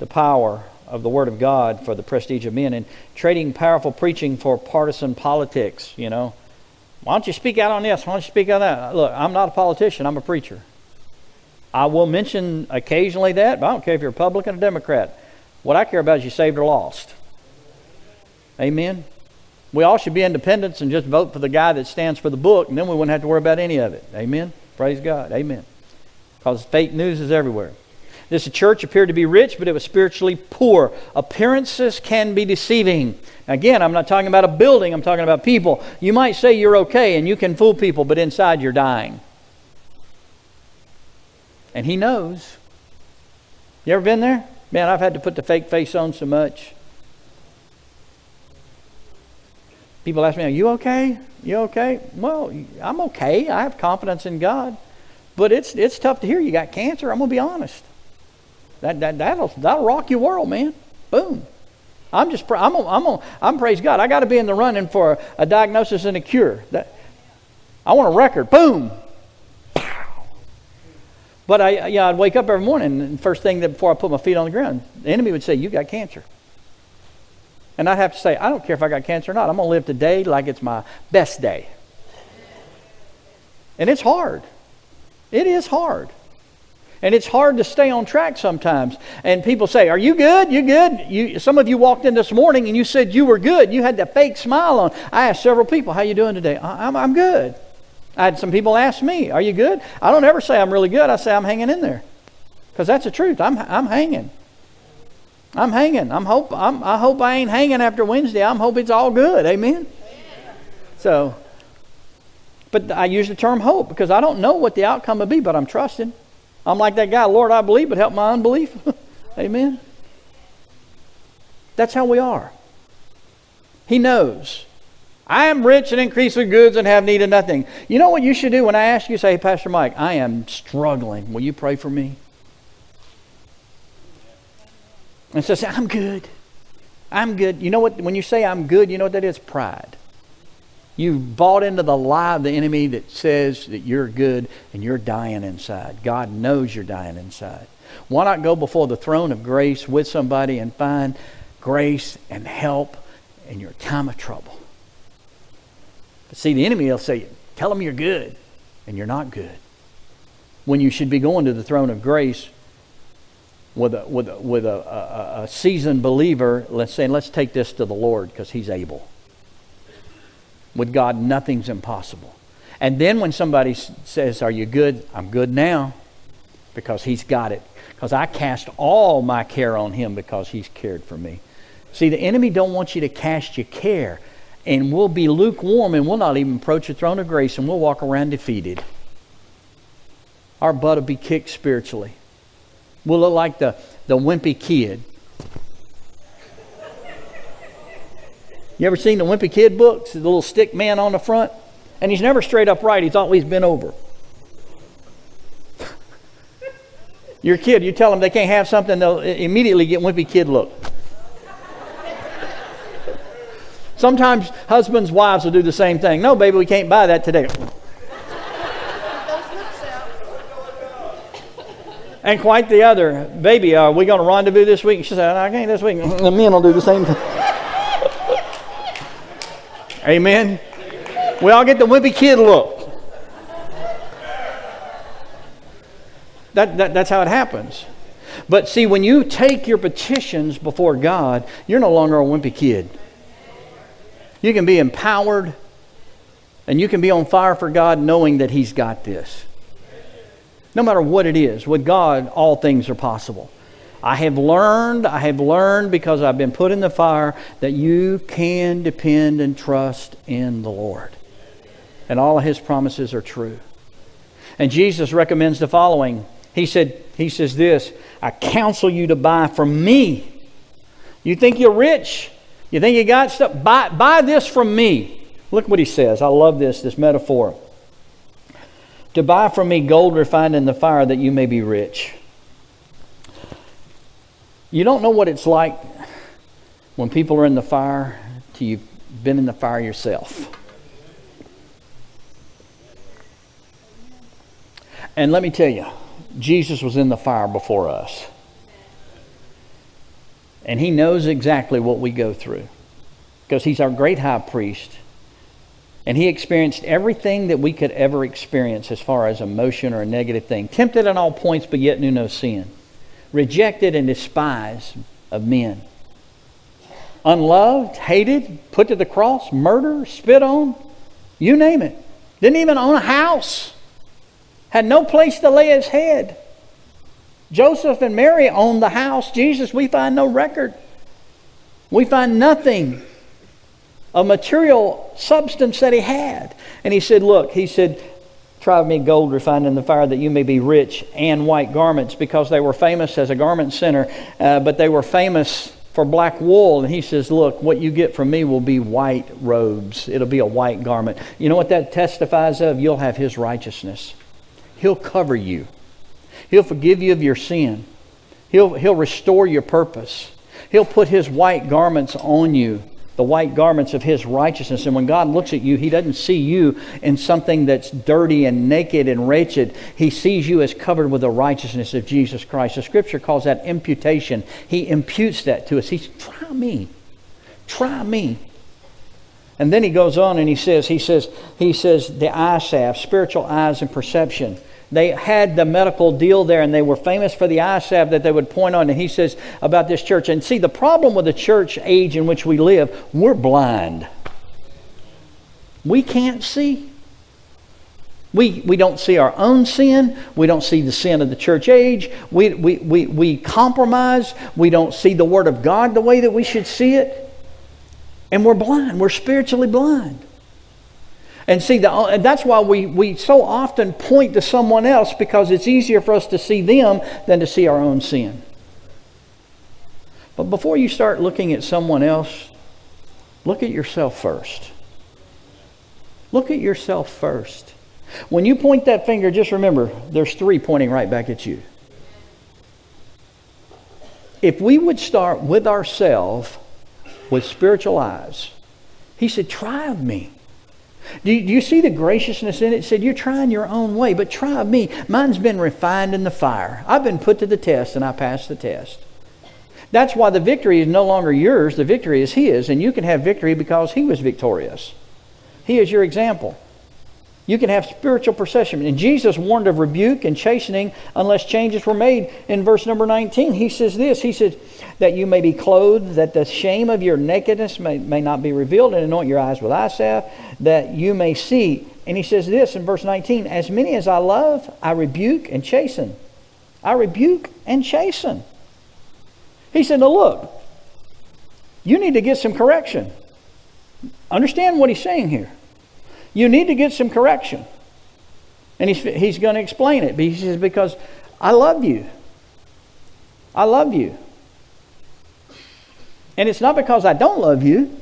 the power of the Word of God for the prestige of men, and trading powerful preaching for partisan politics, you know. Why don't you speak out on this? Why don't you speak out on that? Look, I'm not a politician. I'm a preacher. I will mention occasionally that, but I don't care if you're a Republican or Democrat. What I care about is you saved or lost. Amen? We all should be independents and just vote for the guy that stands for the book, and then we wouldn't have to worry about any of it. Amen? Praise God. Amen. Because fake news is everywhere. This church appeared to be rich, but it was spiritually poor. Appearances can be deceiving. Again, I'm not talking about a building. I'm talking about people. You might say you're okay and you can fool people, but inside you're dying. And he knows. You ever been there? Man, I've had to put the fake face on so much. People ask me, are you okay? You okay? Well, I'm okay. I have confidence in God. But it's tough to hear you got cancer. I'm going to be honest. That'll rock your world, man. Boom. I'm praise God. I got to be in the running for a diagnosis and a cure. I want a record. Boom. Pow. But I'd wake up every morning, and first thing that before I put my feet on the ground, the enemy would say, "You got cancer." And I'd have to say, "I don't care if I got cancer or not. I'm going to live today like it's my best day." And it's hard. It is hard. And it's hard to stay on track sometimes. And people say, are you good? You good? Some of you walked in this morning and you said you were good. You had that fake smile on. I asked several people, how you doing today? I'm good. I had some people ask me, are you good? I don't ever say I'm really good. I say I'm hanging in there. Because that's the truth. I'm hanging. I'm hanging. I hope I ain't hanging after Wednesday. I hope it's all good. Amen? So, but I use the term hope because I don't know what the outcome will be, but I'm trusting. I'm like that guy, Lord, I believe, but help my unbelief. Amen? That's how we are. He knows. I am rich and increase with goods and have need of nothing. You know what you should do when I ask you? Say, hey, Pastor Mike, I am struggling. Will you pray for me? And so say, I'm good. I'm good. You know what? When you say I'm good, you know what that is? Pride. You've bought into the lie of the enemy that says that you're good and you're dying inside. God knows you're dying inside. Why not go before the throne of grace with somebody and find grace and help in your time of trouble? But see, the enemy will say, tell them you're good, and you're not good. When you should be going to the throne of grace with a seasoned believer, let's take this to the Lord because He's able. With God, nothing's impossible. And then when somebody says, are you good? I'm good now because He's got it. Because I cast all my care on Him because He's cared for me. See, the enemy don't want you to cast your care. And we'll be lukewarm and we'll not even approach the throne of grace and we'll walk around defeated. Our butt will be kicked spiritually. We'll look like the wimpy kid. You ever seen the Wimpy Kid books? The little stick man on the front? And he's never straight up right. He's always bent over. Your kid, you tell them they can't have something, they'll immediately get Wimpy Kid look. Sometimes husbands, wives will do the same thing. No, baby, we can't buy that today. And quite the other. Baby, are we going to rendezvous this week? She said, I can't this week. The men will do the same thing. Amen. We all get the wimpy kid look. That's how it happens. But see, when you take your petitions before God, you're no longer a wimpy kid. You can be empowered and you can be on fire for God knowing that He's got this. No matter what it is, with God, all things are possible. I have learned because I've been put in the fire that you can depend and trust in the Lord. And all of His promises are true. And Jesus recommends the following. He says this, I counsel you to buy from me. You think you're rich? You think you got stuff? Buy this from me. Look what He says. I love this metaphor. To buy from me gold refined in the fire that you may be rich. You don't know what it's like when people are in the fire till you've been in the fire yourself. And let me tell you, Jesus was in the fire before us. And he knows exactly what we go through, because he's our great high priest. And he experienced everything that we could ever experience as far as emotion or a negative thing. Tempted at all points, but yet knew no sin. Rejected and despised of men. Unloved, hated, put to the cross, murdered, spit on, you name it. Didn't even own a house. Had no place to lay his head. Joseph and Mary owned the house. Jesus, we find no record. We find nothing of material substance that he had. And he said, look, he said, try of me gold refined in the fire that you may be rich, and white garments, because they were famous as a garment center, but they were famous for black wool. And he says, look, what you get from me will be white robes. It'll be a white garment. You know what that testifies of? You'll have his righteousness. He'll cover you. He'll forgive you of your sin. He'll restore your purpose. He'll put his white garments on you, the white garments of his righteousness. And when God looks at you, he doesn't see you in something that's dirty and naked and wretched. He sees you as covered with the righteousness of Jesus Christ. The scripture calls that imputation. He imputes that to us. He says, try me. Try me. And then he goes on and he says the eye salve, spiritual eyes and perception. They had the medical deal there, and they were famous for the eye salve that they would point on. And he says about this church. And see, the problem with the church age in which we live, we're blind. We can't see. We don't see our own sin. We don't see the sin of the church age. We compromise. We don't see the Word of God the way that we should see it. And we're blind. We're spiritually blind. And see, that's why we so often point to someone else, because it's easier for us to see them than to see our own sin. But before you start looking at someone else, look at yourself first. Look at yourself first. When you point that finger, just remember, there's three pointing right back at you. If we would start with ourselves with spiritual eyes, he said, try of me. Do you see the graciousness in it? It said, you're trying your own way, but try me. Mine's been refined in the fire. I've been put to the test, and I passed the test. That's why the victory is no longer yours. The victory is his, and you can have victory because he was victorious. He is your example. You can have spiritual perception. And Jesus warned of rebuke and chastening unless changes were made. In verse number 19, he says this. He said, that you may be clothed, that the shame of your nakedness may not be revealed, and anoint your eyes with eye salve, that you may see. And he says this in verse 19, as many as I love, I rebuke and chasten. I rebuke and chasten. He said, now look, you need to get some correction. Understand what he's saying here. You need to get some correction. And he's going to explain it. He says, because I love you. I love you. And it's not because I don't love you,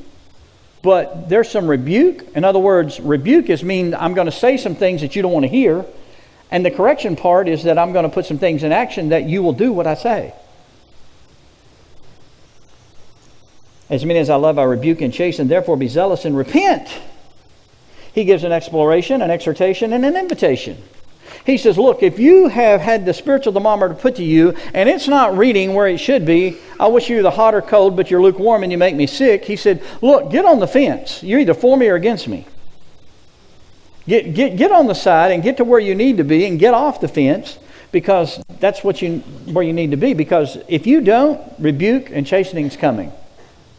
but there's some rebuke. In other words, rebuke is mean I'm going to say some things that you don't want to hear. And the correction part is that I'm going to put some things in action that you will do what I say. As many as I love, I rebuke and chasten. Therefore be zealous and repent. He gives an exploration, an exhortation, and an invitation. He says, look, if you have had the spiritual thermometer put to you, and it's not reading where it should be, I wish you were the hot or cold, but you're lukewarm and you make me sick. He said, look, get on the fence. You're either for me or against me. Get on the side and get to where you need to be, and get off the fence, because that's where you need to be. Because if you don't, rebuke and chastening's coming.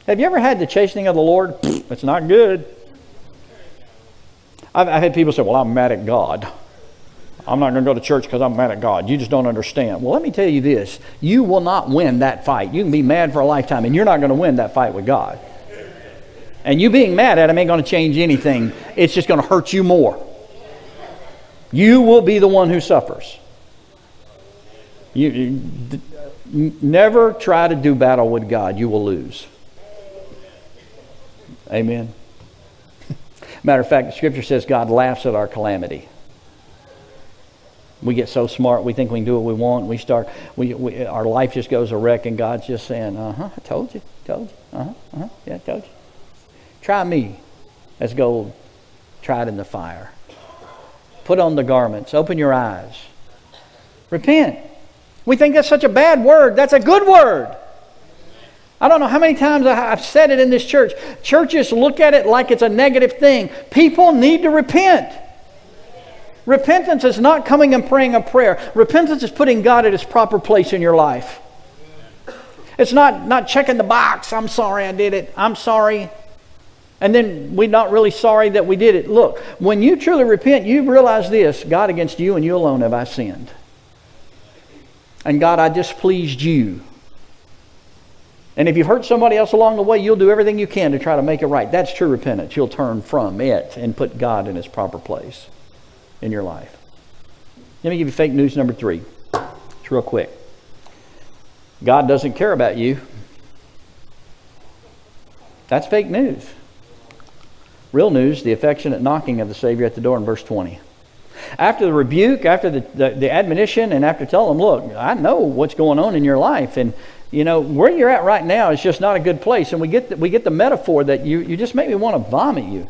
Have you ever had the chastening of the Lord? It's not good. I've had people say, well, I'm mad at God. I'm not going to go to church because I'm mad at God. You just don't understand. Well, let me tell you this. You will not win that fight. You can be mad for a lifetime, and you're not going to win that fight with God. And you being mad at him ain't going to change anything. It's just going to hurt you more. You will be the one who suffers. You never try to do battle with God. You will lose. Amen. Matter of fact, the scripture says God laughs at our calamity. We get so smart, we think we can do what we want. We start, our life just goes a wreck, and God's just saying, I told you, yeah, I told you. Try me as gold tried in the fire. Put on the garments. Open your eyes. Repent. We think that's such a bad word. That's a good word. I don't know how many times I've said it in this church. Churches look at it like it's a negative thing. People need to repent. Repentance is not coming and praying a prayer. Repentance is putting God at His proper place in your life. It's not checking the box. I'm sorry I did it. I'm sorry. And then we're not really sorry that we did it. Look, when you truly repent, you realize this. God, against you and you alone have I sinned. And God, I displeased you. And if you've hurt somebody else along the way, you'll do everything you can to try to make it right. That's true repentance. You'll turn from it and put God in His proper place in your life. Let me give you fake news number 3. It's real quick. God doesn't care about you. That's fake news. Real news, the affectionate knocking of the Savior at the door in verse 20. After the rebuke, after the admonition, and after telling them, look, I know what's going on in your life, and you know where you're at right now is just not a good place. And we get the metaphor that you just make me want to vomit you.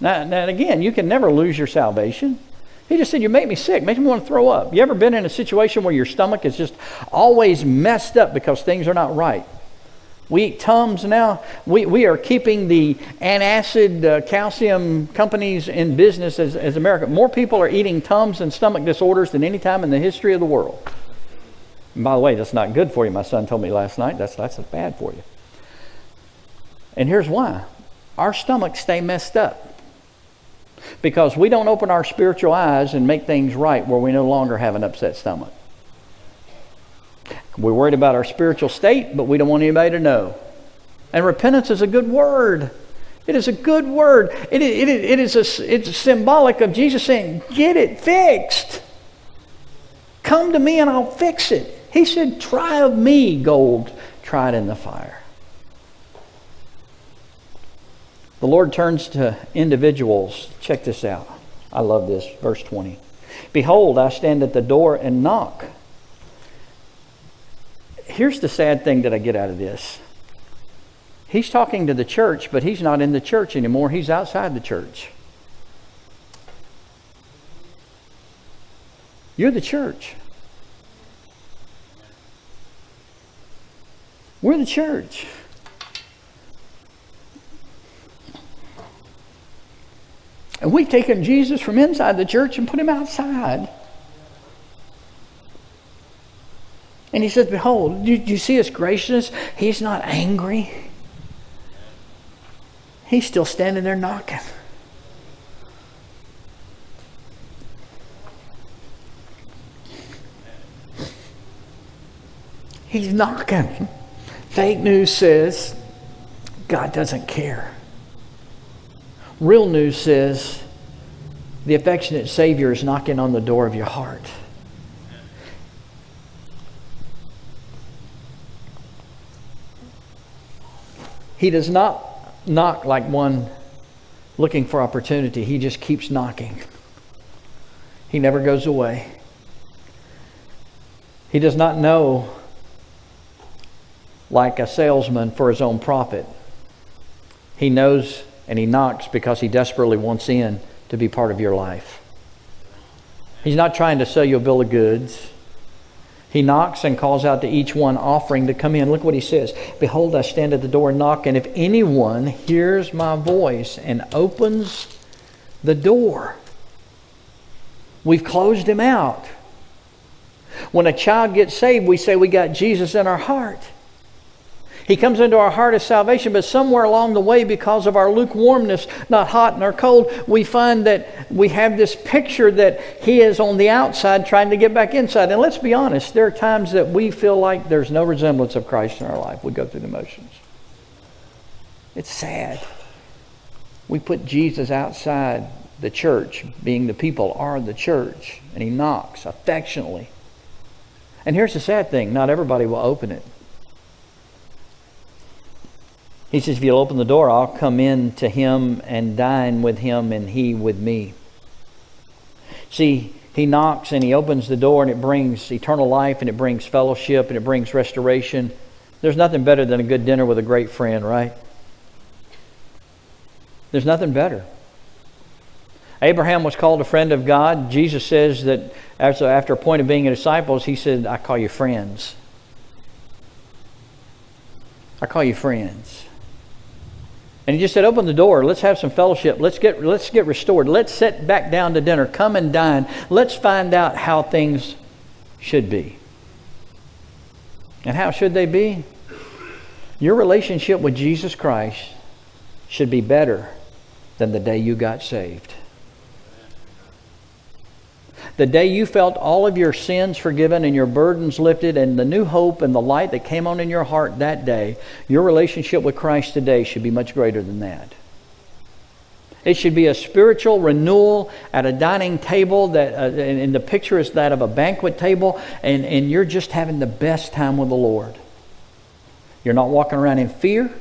Now, again, you can never lose your salvation. He just said, you make me sick, make me want to throw up. You ever been in a situation where your stomach is just always messed up because things are not right? We eat Tums now. We are keeping the antacid calcium companies in business as America. More people are eating Tums and stomach disorders than any time in the history of the world. And by the way, that's not good for you. My son told me last night, that's bad for you. And here's why. Our stomachs stay messed up because we don't open our spiritual eyes and make things right where we no longer have an upset stomach. We're worried about our spiritual state, but we don't want anybody to know. And repentance is a good word. It is a good word. It's symbolic of Jesus saying, get it fixed. Come to me and I'll fix it. He said, try of me gold tried in the fire. The Lord turns to individuals. Check this out. I love this. Verse 20. Behold, I stand at the door and knock. Here's the sad thing that I get out of this. He's talking to the church, but he's not in the church anymore. He's outside the church. You're the church. We're the church. And we've taken Jesus from inside the church and put Him outside. And He says, behold, do you see His graciousness? He's not angry. He's still standing there knocking. He's knocking. Fake news says God doesn't care. Real news says the affectionate Savior is knocking on the door of your heart. He does not knock like one looking for opportunity. He just keeps knocking. He never goes away. He does not know like a salesman for his own profit. He knows and He knocks because He desperately wants in to be part of your life. He's not trying to sell you a bill of goods. He knocks and calls out to each one offering to come in. Look what He says. Behold, I stand at the door and knock, and if anyone hears my voice and opens the door. We've closed Him out. When a child gets saved, we say we got Jesus in our heart. He comes into our heart as salvation, but somewhere along the way, because of our lukewarmness, not hot nor cold, we find that we have this picture that He is on the outside trying to get back inside. And let's be honest, there are times that we feel like there's no resemblance of Christ in our life. We go through the motions. It's sad. We put Jesus outside the church, being the people are the church, and He knocks affectionately. And here's the sad thing, not everybody will open it. He says, if you'll open the door, I'll come in to Him and dine with Him and He with me. See, He knocks and He opens the door, and it brings eternal life, and it brings fellowship, and it brings restoration. There's nothing better than a good dinner with a great friend, right? There's nothing better. Abraham was called a friend of God. Jesus says that after a point of being a disciple, He said, I call you friends. I call you friends. And He just said, open the door. Let's have some fellowship. Let's get restored. Let's sit back down to dinner. Come and dine. Let's find out how things should be. And how should they be? Your relationship with Jesus Christ should be better than the day you got saved. The day you felt all of your sins forgiven and your burdens lifted and the new hope and the light that came on in your heart that day, your relationship with Christ today should be much greater than that. It should be a spiritual renewal at a dining table, that, and the picture is that of a banquet table, and you're just having the best time with the Lord. You're not walking around in fear.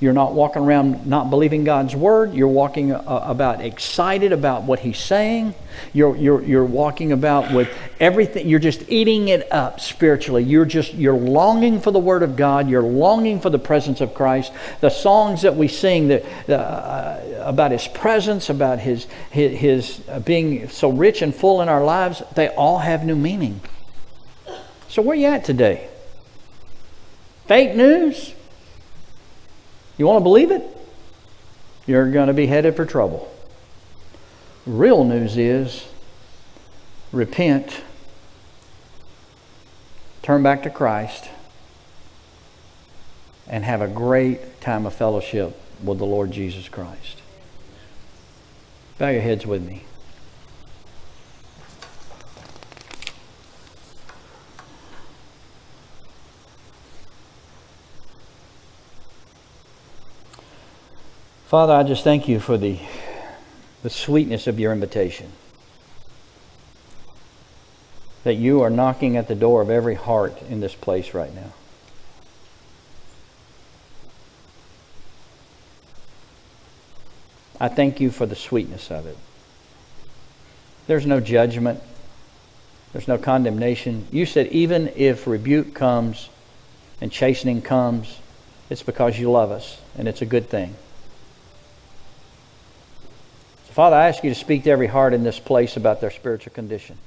You're not walking around not believing God's Word. You're walking about excited about what He's saying. You're walking about with everything. You're just eating it up spiritually. You're longing for the Word of God. You're longing for the presence of Christ. The songs that we sing about His presence, about His being so rich and full in our lives, they all have new meaning. So where are you at today? Fake news? You want to believe it? You're going to be headed for trouble. Real news is, repent, turn back to Christ, and have a great time of fellowship with the Lord Jesus Christ. Bow your heads with me. Father, I just thank You for the sweetness of Your invitation. That You are knocking at the door of every heart in this place right now. I thank You for the sweetness of it. There's no judgment. There's no condemnation. You said even if rebuke comes and chastening comes, it's because You love us, and it's a good thing. Father, I ask You to speak to every heart in this place about their spiritual condition.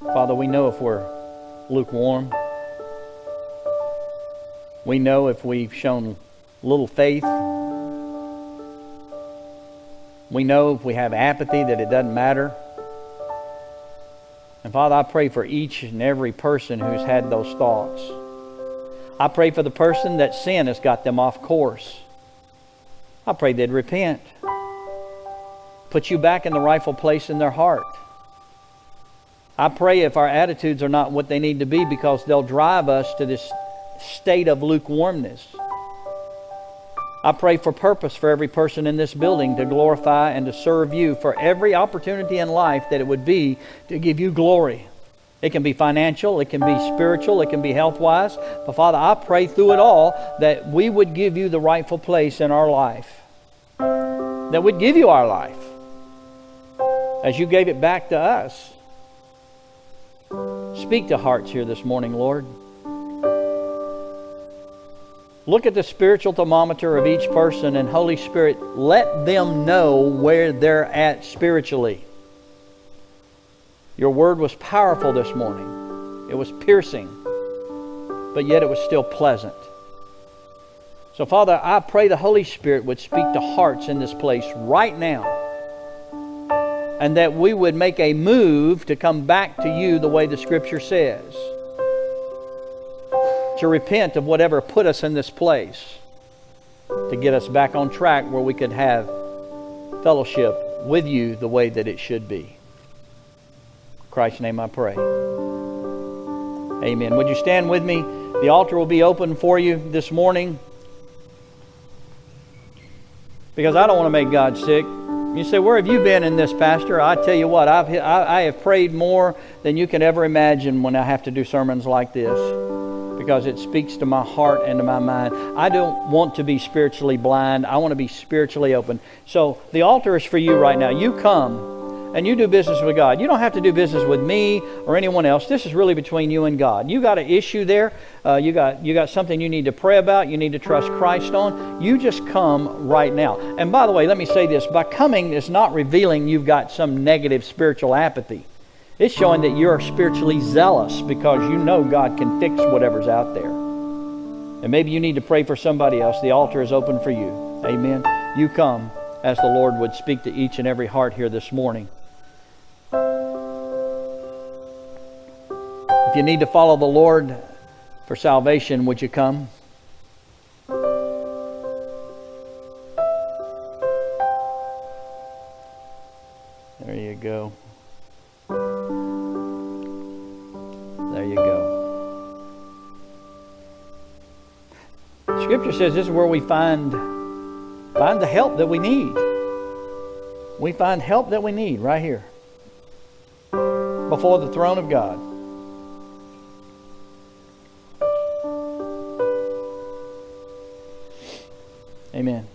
Father, we know if we're lukewarm. We know if we've shown little faith. We know if we have apathy, that it doesn't matter. And Father, I pray for each and every person who's had those thoughts. I pray for the person that sin has got them off course. I pray they'd repent. Put You back in the rightful place in their heart. I pray if our attitudes are not what they need to be, because they'll drive us to this state of lukewarmness. I pray for purpose for every person in this building, to glorify and to serve You, for every opportunity in life that it would be to give You glory. It can be financial, it can be spiritual, it can be health-wise. But Father, I pray through it all that we would give You the rightful place in our life. That we'd give You our life as You gave it back to us. Speak to hearts here this morning, Lord. Look at the spiritual thermometer of each person, and Holy Spirit, let them know where they're at spiritually. Your word was powerful this morning. It was piercing, but yet it was still pleasant. So Father, I pray the Holy Spirit would speak to hearts in this place right now, and that we would make a move to come back to You the way the Scripture says. To repent of whatever put us in this place, to get us back on track where we could have fellowship with You the way that it should be. In Christ's name I pray. Amen. Would you stand with me? The altar will be open for you this morning, because I don't want to make God sick. You say, where have you been in this, Pastor? I tell you what, I have prayed more than you can ever imagine when I have to do sermons like this. because it speaks to my heart and to my mind. I don't want to be spiritually blind. I want to be spiritually open. So the altar is for you right now. You come and you do business with God. You don't have to do business with me or anyone else. This is really between you and God. You got an issue there. You got something you need to pray about. You need to trust Christ on. You just come right now. And by the way, let me say this. By coming is not revealing you've got some negative spiritual apathy. It's showing that you're spiritually zealous because you know God can fix whatever's out there. And maybe you need to pray for somebody else. The altar is open for you. Amen. You come as the Lord would speak to each and every heart here this morning. If you need to follow the Lord for salvation, would you come? There you go. There you go. Scripture says this is where we find the help that we need. We find help that we need right here before the throne of God. Amen.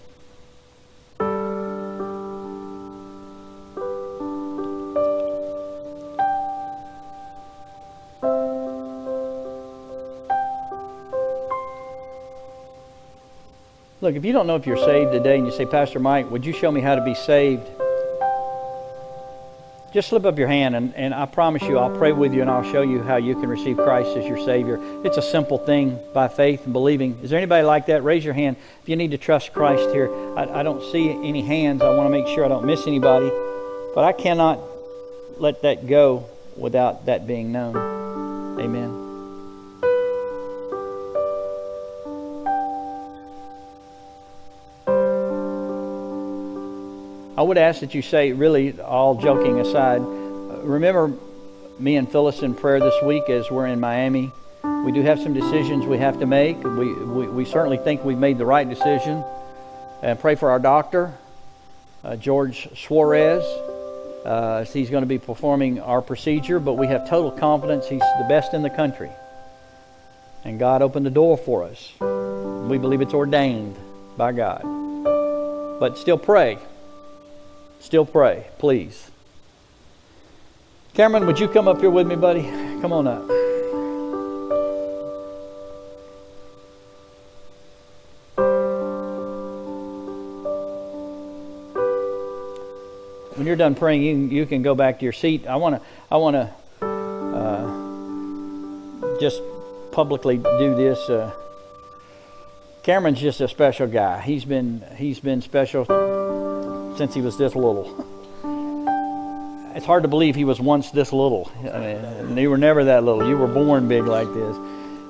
Look, if you don't know if you're saved today and you say, Pastor Mike, would you show me how to be saved? Just slip up your hand and I promise you I'll pray with you and I'll show you how you can receive Christ as your Savior. It's a simple thing by faith and believing. Is there anybody like that? Raise your hand if you need to trust Christ here. I don't see any hands. I want to make sure I don't miss anybody. But I cannot let that go without that being known. Amen. I would ask that you say, really, all joking aside, remember me and Phyllis in prayer this week as we're in Miami. We do have some decisions we have to make. We certainly think we've made the right decision. And pray for our doctor, George Suarez. He's going to be performing our procedure, but we have total confidence he's the best in the country. And God opened the door for us. We believe it's ordained by God. But still pray. Still pray, please. Cameron, would you come up here with me, buddy? Come on up. When you're done praying, you can go back to your seat. I want to just publicly do this. Cameron's just a special guy. He's been special since he was this little. It's hard to believe he was once this little. I mean, you were never that little. You were born big like this.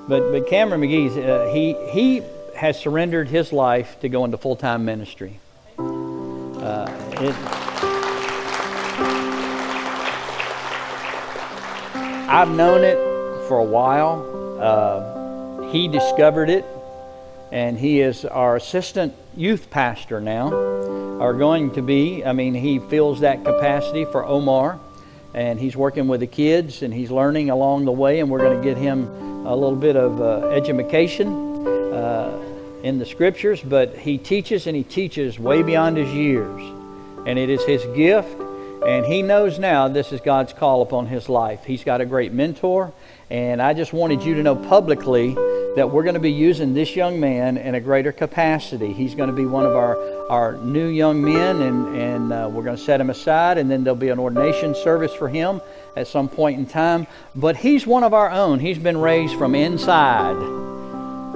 But Cameron McGee, he has surrendered his life to go into full-time ministry. I've known it for a while. He discovered it, and he is our assistant youth pastor now. Are going to be. I mean, he fills that capacity for Omar, and he's working with the kids, and he's learning along the way, and we're going to get him a little bit of education in the scriptures, but he teaches, and he teaches way beyond his years, and it is his gift, and he knows now this is God's call upon his life. He's got a great mentor, and I just wanted you to know publicly that we're going to be using this young man in a greater capacity. He's going to be one of our new young men, and we're going to set him aside, and then there'll be an ordination service for him at some point in time. But he's one of our own. He's been raised from inside.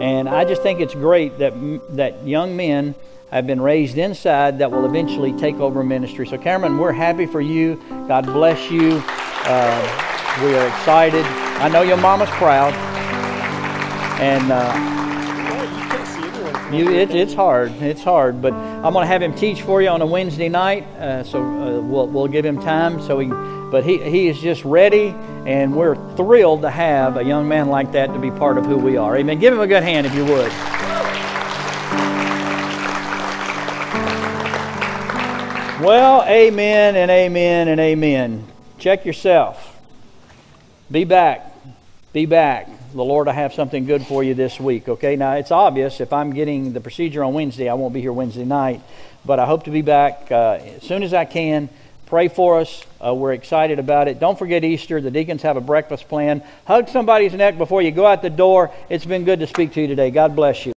And I just think it's great that young men have been raised inside that will eventually take over ministry. So Cameron, we're happy for you. God bless you. We are excited. I know your mama's proud. And it's hard. It's hard, but I'm going to have him teach for you on a Wednesday night. We'll give him time. But he is just ready, and we're thrilled to have a young man like that to be part of who we are. Amen. Give him a good hand if you would. Well, amen and amen and amen. Check yourself. Be back. Be back. The Lord, I have something good for you this week. Okay, now it's obvious if I'm getting the procedure on Wednesday, I won't be here Wednesday night. But I hope to be back as soon as I can. Pray for us. We're excited about it. Don't forget Easter. The deacons have a breakfast plan. Hug somebody's neck before you go out the door. It's been good to speak to you today. God bless you.